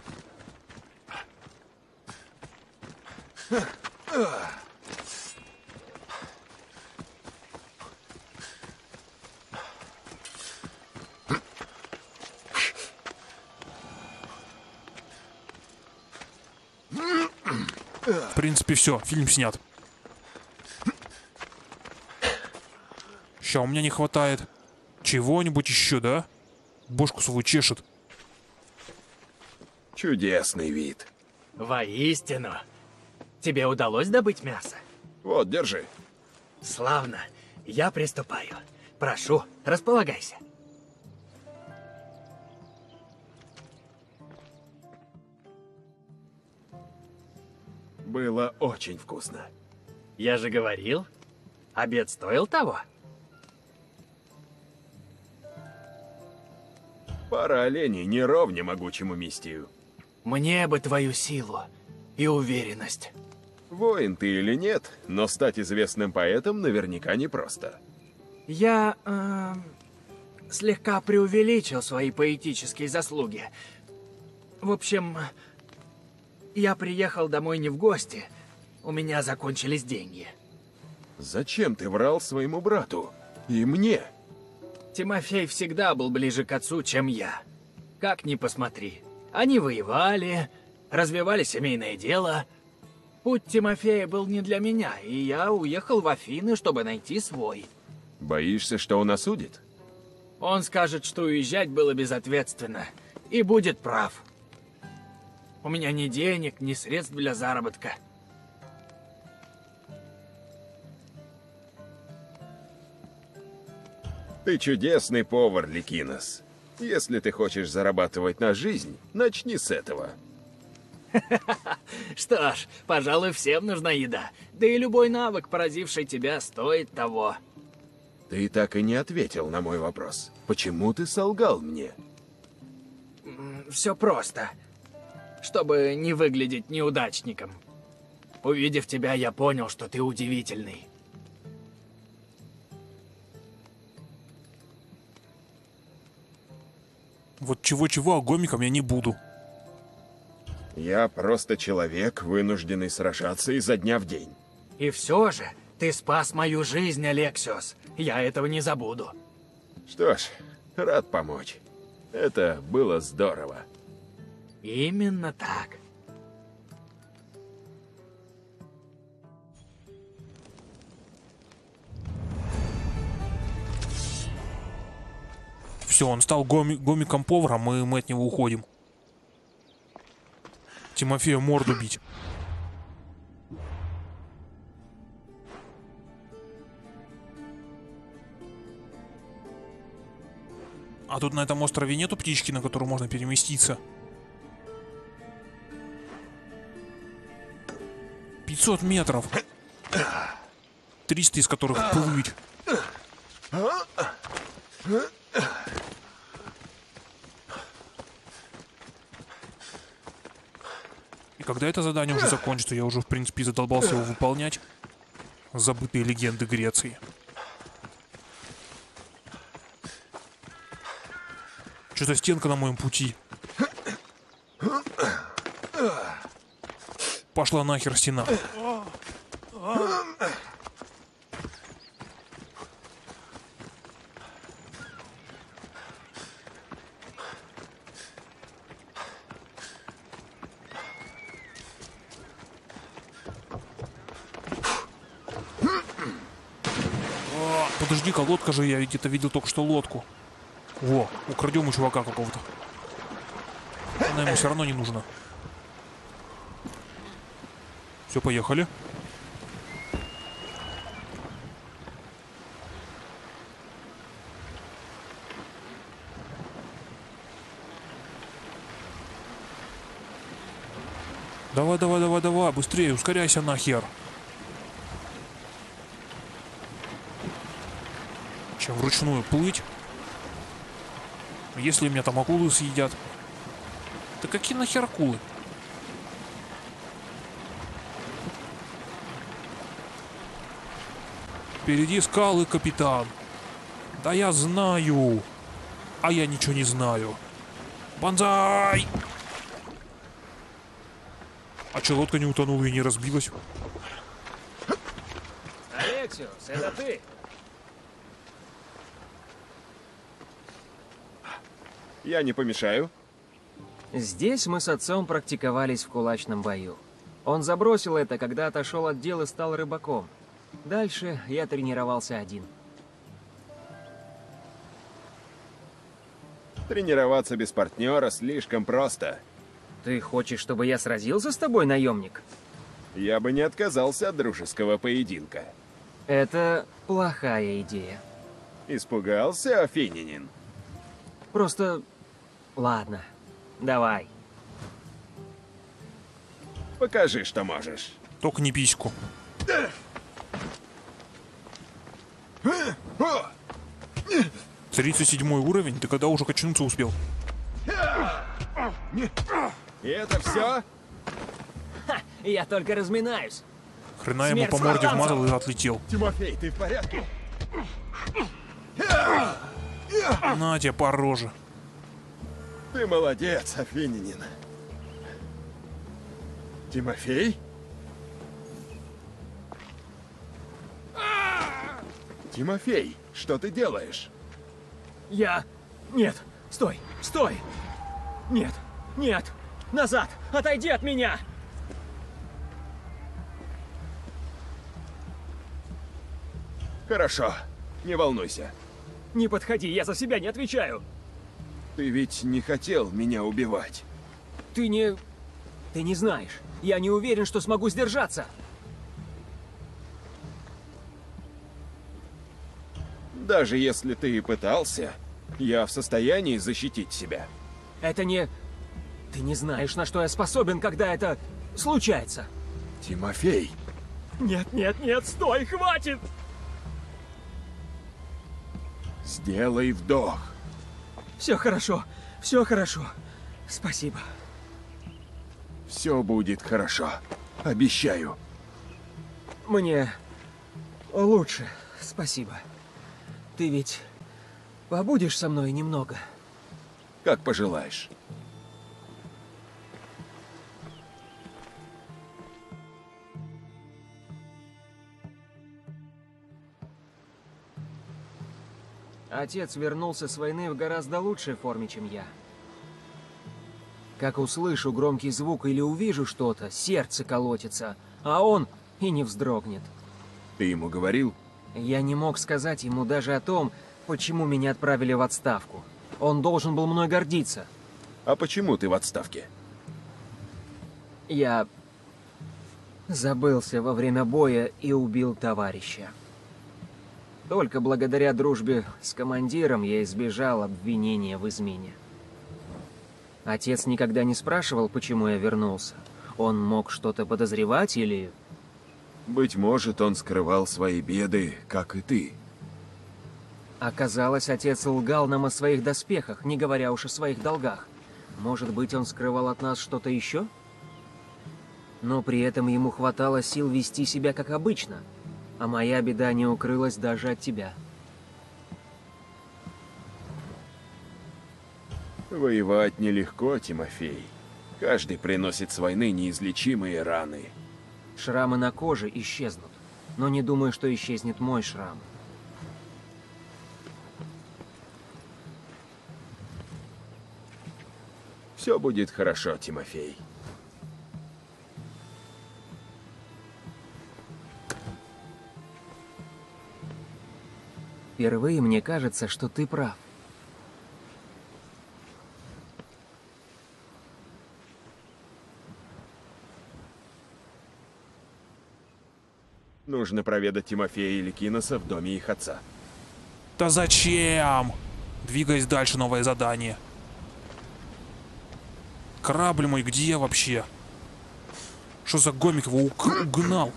В принципе, все. Фильм снят. У меня не хватает чего-нибудь еще, да? Бошку свою чешет. Чудесный вид. Воистину. Тебе удалось добыть мясо? Вот, держи. Славно. Я приступаю. Прошу, располагайся. Было очень вкусно. Я же говорил, обед стоил того. Пара оленей не ровня могучему мистию. Мне бы твою силу и уверенность. Воин ты или нет, но стать известным поэтом наверняка непросто. Я э, слегка преувеличил свои поэтические заслуги. В общем, я приехал домой не в гости. У меня закончились деньги. Зачем ты врал своему брату и мне? Тимофей всегда был ближе к отцу, чем я. Как ни посмотри. Они воевали, развивали семейное дело. Путь Тимофея был не для меня, и я уехал в Афины, чтобы найти свой. Боишься, что он осудит? Он скажет, что уезжать было безответственно, и будет прав. У меня ни денег, ни средств для заработка. Ты чудесный повар, Ликинос. Если ты хочешь зарабатывать на жизнь, начни с этого. Что ж, пожалуй, всем нужна еда. Да и любой навык, поразивший тебя, стоит того. Ты так и не ответил на мой вопрос. Почему ты солгал мне? Все просто. Чтобы не выглядеть неудачником. Увидев тебя, я понял, что ты удивительный. Вот чего-чего, а гомиком я не буду. Я просто человек, вынужденный сражаться изо дня в день. И все же, ты спас мою жизнь, Алексиос. Я этого не забуду. Что ж, рад помочь. Это было здорово. Именно так. Все, он стал гоми гомиком-поваром, и мы от него уходим. Тимофею морду бить. А тут на этом острове нету птички, на которую можно переместиться. пятьсот метров. триста из которых плыть. И когда это задание уже закончится, я уже, в принципе, задолбался его выполнять. Забытые легенды Греции. Что за стенка на моем пути? Пошла нахер стена. Подожди-ка, лодка же, я ведь где-то видел только что лодку. Во, украдем у чувака какого-то. Она ему все равно не нужна. Все, поехали. Давай, давай, давай, давай, быстрее, ускоряйся нахер. Чем вручную плыть. Если меня там акулы съедят. Да какие нахер акулы? Впереди скалы, капитан. Да я знаю. А я ничего не знаю. Банзай! А че, лодка не утонула и не разбилась? Алексиос, это ты? Я не помешаю. Здесь мы с отцом практиковались в кулачном бою. Он забросил это, когда отошел от дел и стал рыбаком. Дальше я тренировался один. Тренироваться без партнера слишком просто. Ты хочешь, чтобы я сразился с тобой, наемник? Я бы не отказался от дружеского поединка. Это плохая идея. Испугался, афинянин? Просто... Ладно, давай. Покажи, что можешь. Только не письку. тридцать седьмой уровень, ты когда уже качнуться успел? И это все? Ха, я только разминаюсь. Хрена ему по морде вмазал и отлетел. Тимофей, ты в порядке? На тебе по роже. Ты молодец, афинянин. Тимофей? Тимофей, что ты делаешь? Я... Нет, стой, стой! Нет, нет, назад, отойди от меня! Хорошо, не волнуйся. Не подходи, я за себя не отвечаю. Ты ведь не хотел меня убивать. Ты не... Ты не знаешь. Я не уверен, что смогу сдержаться. Даже если ты и пытался, я в состоянии защитить себя. Это не... Ты не знаешь, на что я способен, когда это случается. Тимофей. Нет, нет, нет, стой, хватит! Сделай вдох. Все хорошо, все хорошо. Спасибо. Все будет хорошо. Обещаю. Мне лучше, спасибо. Ты ведь побудешь со мной немного? Как пожелаешь. Отец вернулся с войны в гораздо лучшей форме, чем я. Как услышу громкий звук или увижу что-то, сердце колотится, а он и не вздрогнет. Ты ему говорил? Я не мог сказать ему даже о том, почему меня отправили в отставку. Он должен был мной гордиться. А почему ты в отставке? Я забылся во время боя и убил товарища. Только благодаря дружбе с командиром я избежал обвинения в измене. Отец никогда не спрашивал, почему я вернулся. Он мог что-то подозревать или... Быть может, он скрывал свои беды, как и ты. Оказалось, отец лгал нам о своих доспехах, не говоря уж о своих долгах. Может быть, он скрывал от нас что-то еще? Но при этом ему хватало сил вести себя как обычно. А моя беда не укрылась даже от тебя. Воевать нелегко, Тимофей. Каждый приносит с войны неизлечимые раны. Шрамы на коже исчезнут, но не думаю, что исчезнет мой шрам. Все будет хорошо, Тимофей. Впервые мне кажется, что ты прав. Нужно проведать Тимофея и Ликиноса в доме их отца. Да зачем? Двигаясь дальше, новое задание. Корабль мой, где я вообще? Что за гомик его угнал?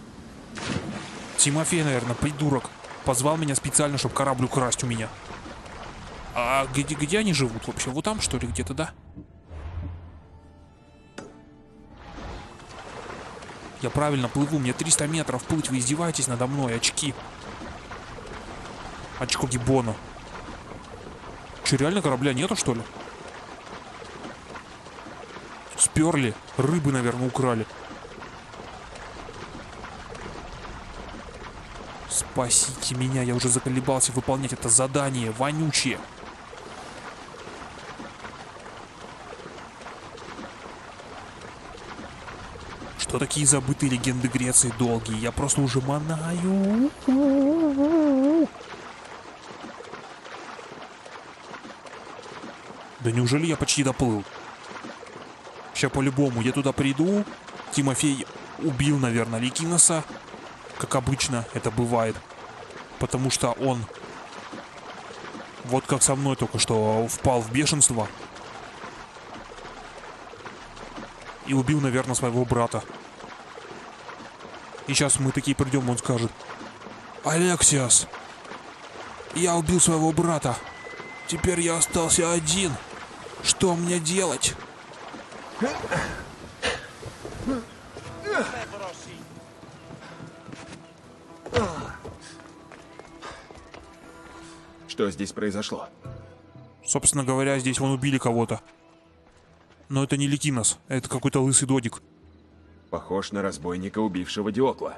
Тимофей, наверное, придурок. Позвал меня специально, чтобы корабль украсть у меня. А где, где они живут вообще? Вот там, что ли, где-то, да? Я правильно плыву, мне триста метров плыть, вы издеваетесь надо мной, очки. Очко гиббону. Че, реально корабля нету, что ли? Сперли, рыбы, наверное, украли. Спасите меня, я уже заколебался выполнять это задание, вонючее. Что такие забытые легенды Греции долгие? Я просто уже манаю. Да неужели я почти доплыл? Сейчас по-любому я туда приду. Тимофей убил, наверное, Ликиноса. Как обычно это бывает. Потому что он... Вот как со мной только что впал в бешенство. И убил, наверное, своего брата. И сейчас мы такие придем, он скажет: Алексиос, я убил своего брата. Теперь я остался один. Что мне делать? Что здесь произошло? Собственно говоря, здесь вон убили кого-то. Но это не Ликинос, это какой-то лысый додик. Похож на разбойника, убившего Диокла.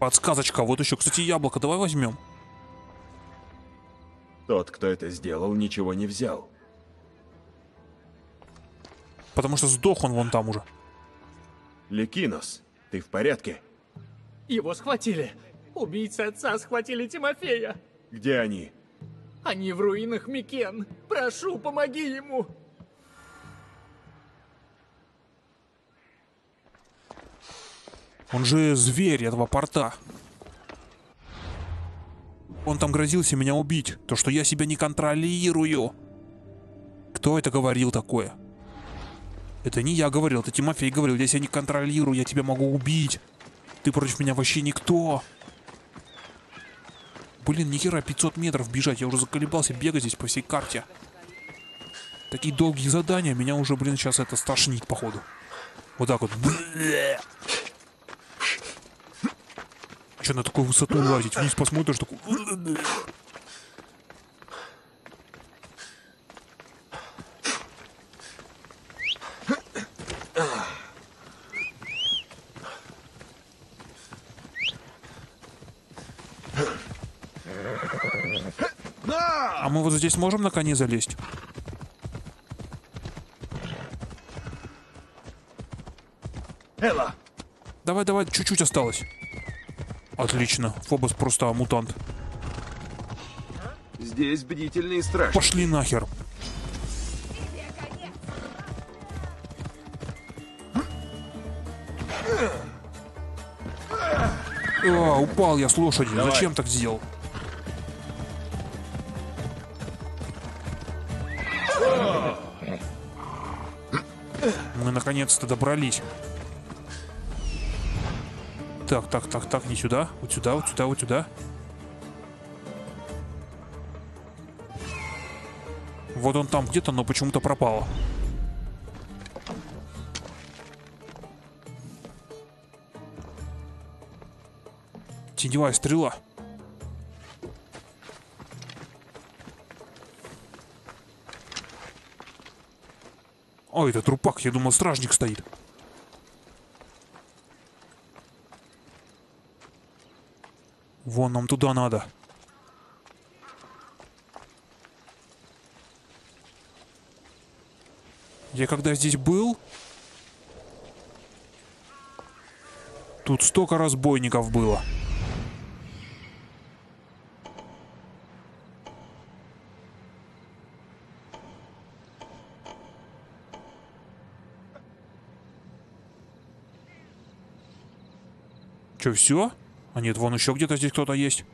Подсказочка, вот еще, кстати, яблоко, давай возьмем. Тот, кто это сделал, ничего не взял. Потому что сдох он вон там уже. Ликинос, ты в порядке? Его схватили. Убийцы отца схватили Тимофея. Где они? Они в руинах Микен. Прошу, помоги ему. Он же зверь этого порта. Он там грозился меня убить. То, что я себя не контролирую. Кто это говорил такое? Это не я говорил, это Тимофей говорил. Я себя не контролирую, я тебя могу убить. Ты против меня вообще никто. Блин, нихера, пятьсот метров бежать. Я уже заколебался бегать здесь по всей карте. Такие долгие задания. Меня уже, блин, сейчас это стошнит, походу. Вот так вот. Че на такую высоту лазить? Вниз посмотришь, такой... А мы вот здесь можем на коне залезть? Элла. Давай, давай, чуть-чуть осталось. Отлично, Фобос просто мутант. Здесь бдительный страж. Пошли нахер. А, упал я с лошади. Давай. Зачем так сделал? Мы наконец-то добрались. Так, так, так, так, не сюда. Вот сюда, вот сюда, вот сюда. Вот он там где-то, но почему-то пропало. Теневая стрела. О, это трупак. Я думал, стражник стоит. Вон, нам туда надо. Я когда здесь был, тут столько разбойников было. Че, все? А нет, вон еще где-то здесь кто-то есть.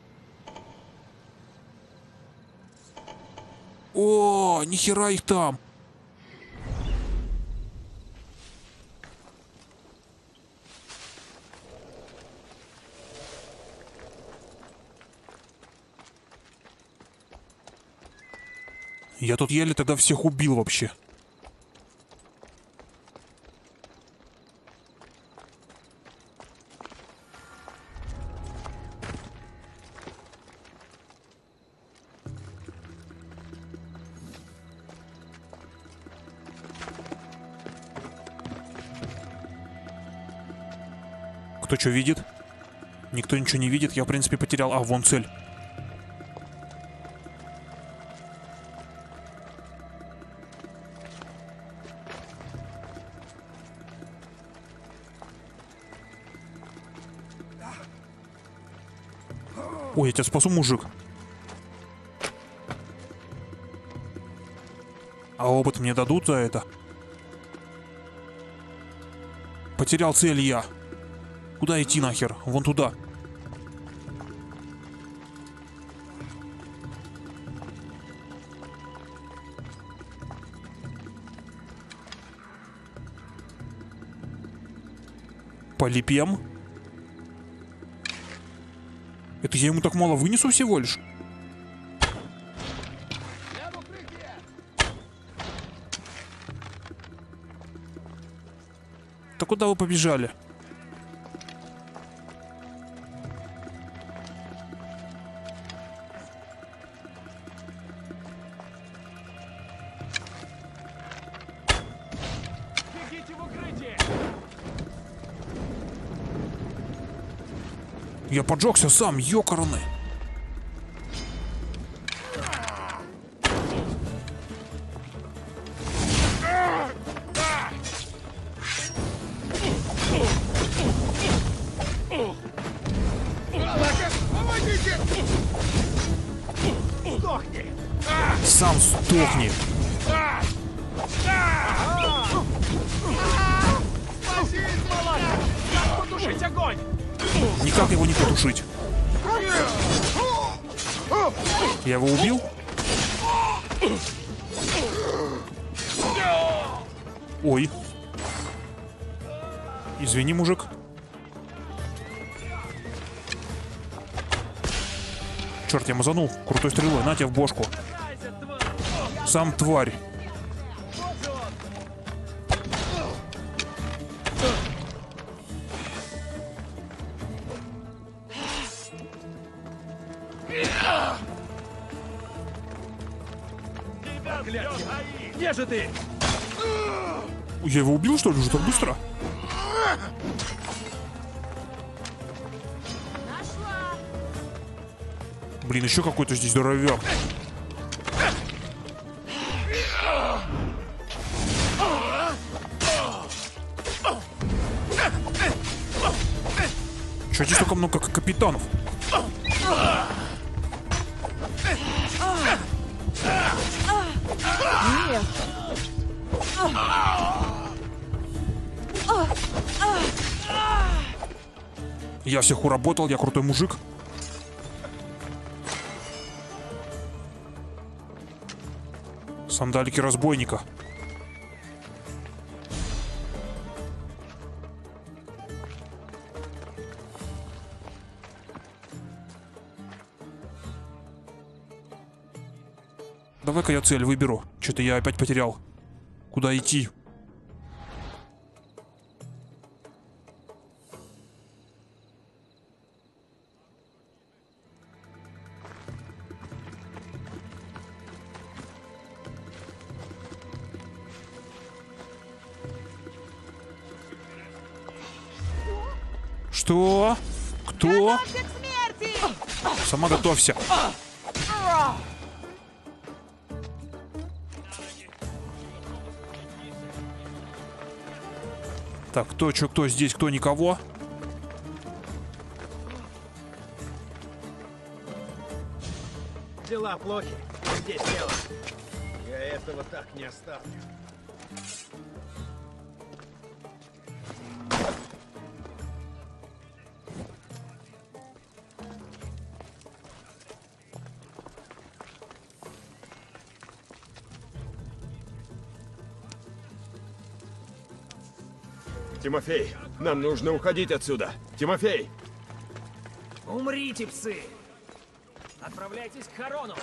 О, нихера их там. Я тут еле тогда всех убил вообще. Кто что видит? Никто ничего не видит. Я, в принципе, потерял. А, вон цель. Ой, я тебя спасу, мужик. А опыт мне дадут за это? Потерял цель я. Куда идти нахер? Вон туда. Полепем. Это я ему так мало вынесу всего лишь? Так куда вы побежали? Я поджегся сам, ёкарный. Сдохни. Никак его не потушить. Я его убил? Ой. Извини, мужик. Черт, я мазанул крутой стрелой. На тебя в бошку. Сам тварь. Где же ты? Я его убил, что ли, уже так быстро? Блин, еще какой-то здесь здоровяк. Че здесь только много капитанов? Нет. Я всех уработал, я крутой мужик. Сандалики разбойника. Давай-ка я цель выберу. Что-то я опять потерял. Куда идти? Что? Кто? Сама готовься. Так, кто, что, кто здесь, кто, никого. Дела плохи. Здесь дело. Я этого так не оставлю. Тимофей, нам нужно уходить отсюда. Тимофей! Умрите, псы! Отправляйтесь к Харону!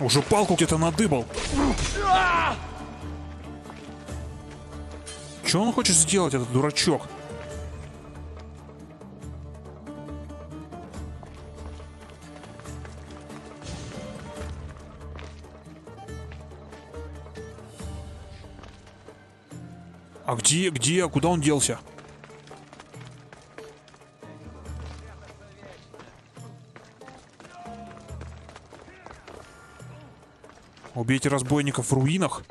Уже палку где-то надыбал. Чё он хочет сделать, этот дурачок? А где, где, куда он делся? Убейте разбойников в руинах?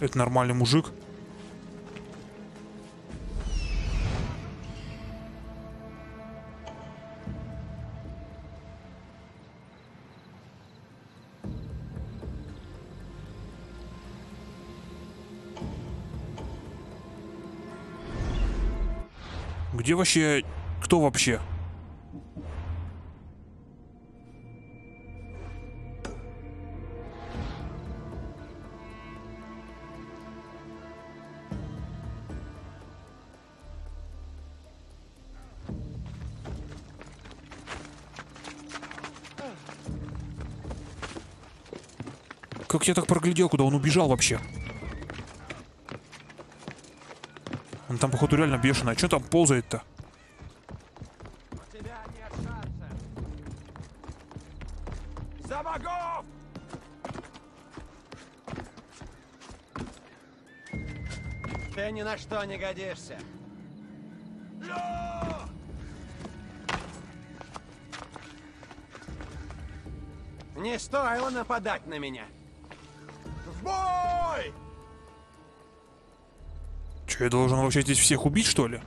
Это нормальный мужик. Где вообще... Кто вообще? Как я так проглядел, куда он убежал вообще? Он там, походу, реально бешеный. А что там ползает-то? Ты ни на что не годишься. Не стоило нападать на меня. В бой! Че, я должен вообще здесь всех убить, что ли?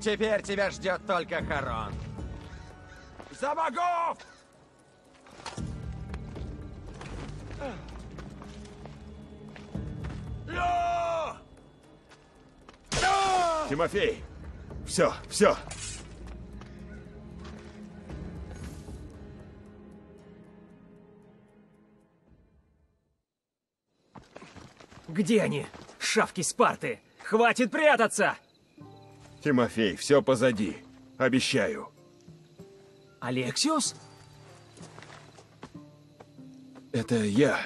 Теперь тебя ждет только Харон. За богов! Тимофей, все, все. Где они? Шавки Спарты! Хватит прятаться! Тимофей, все позади. Обещаю. Алексиос? Это я.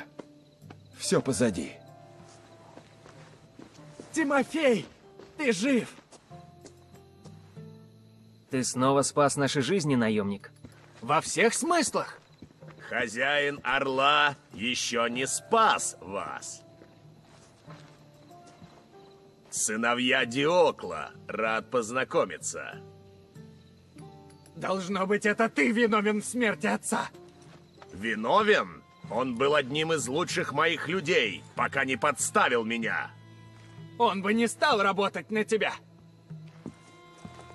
Все позади. Тимофей, ты жив! Ты снова спас наши жизни, наемник. Во всех смыслах! Хозяин Орла еще не спас вас. Сыновья Диокла, рад познакомиться. Должно быть, это ты виновен в смерти отца. Виновен? Он был одним из лучших моих людей, пока не подставил меня. Он бы не стал работать на тебя.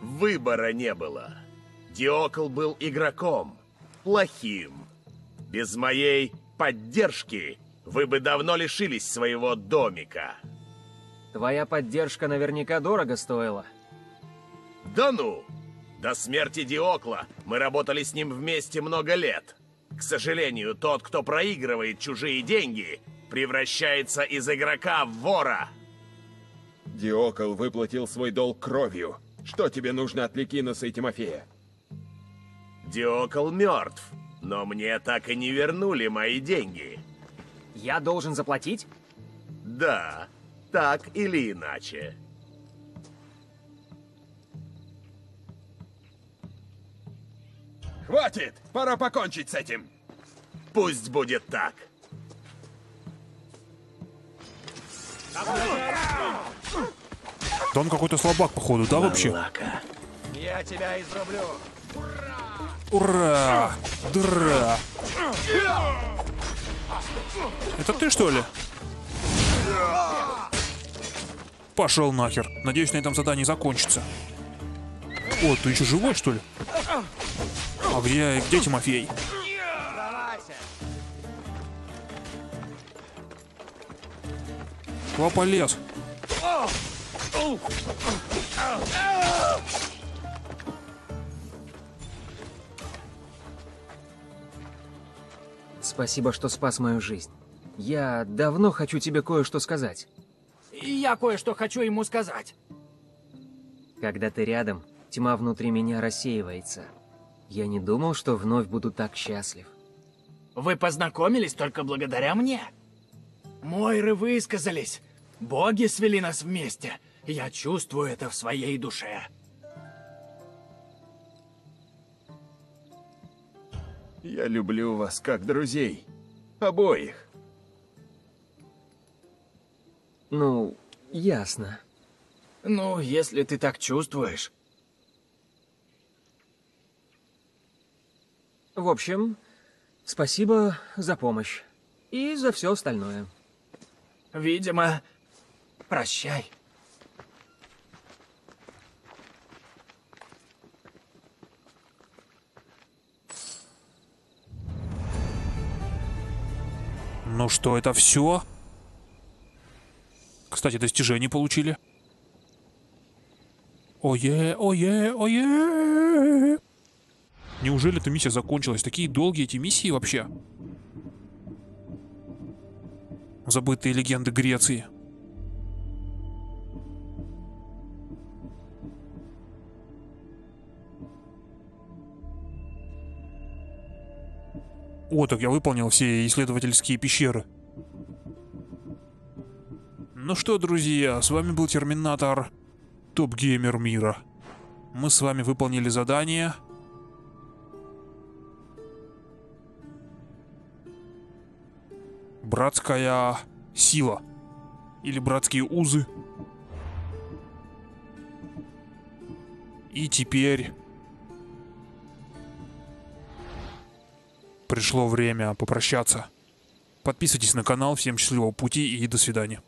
Выбора не было. Диокл был игроком, плохим. Без моей поддержки вы бы давно лишились своего домика. Твоя поддержка наверняка дорого стоила. Да ну! До смерти Диокла мы работали с ним вместе много лет. К сожалению, тот, кто проигрывает чужие деньги, превращается из игрока в вора. Диокл выплатил свой долг кровью. Что тебе нужно от Ликиноса и Тимофея? Диокл мертв, но мне так и не вернули мои деньги. Я должен заплатить? Да. Так или иначе. Хватит! Пора покончить с этим! Пусть будет так. Да он какой-то слабак, походу, да, вообще? Я тебя изрублю! Ура! Ура! Дра! Это ты, что ли? Пошел нахер. Надеюсь, на этом задании закончится. О, ты еще живой, что ли? А где, где Тимофей? Куда полез? Спасибо, что спас мою жизнь. Я давно хочу тебе кое-что сказать. И я кое-что хочу ему сказать. Когда ты рядом, тьма внутри меня рассеивается. Я не думал, что вновь буду так счастлив. Вы познакомились только благодаря мне. Мойры высказались. Боги свели нас вместе. Я чувствую это в своей душе. Я люблю вас как друзей. Обоих. Ну, ясно. Ну, если ты так чувствуешь. В общем, спасибо за помощь и за все остальное. Видимо, прощай. Ну что, это все? Кстати, достижения получили. Ое, ое, ое. Неужели эта миссия закончилась? Такие долгие эти миссии вообще. Забытые легенды Греции. О, так я выполнил все исследовательские пещеры. Ну что, друзья, с вами был Терминатор Топ Геймер Мира. Мы с вами выполнили задание. Братская сила. Или братские узы. И теперь пришло время попрощаться. Подписывайтесь на канал, всем счастливого пути и до свидания.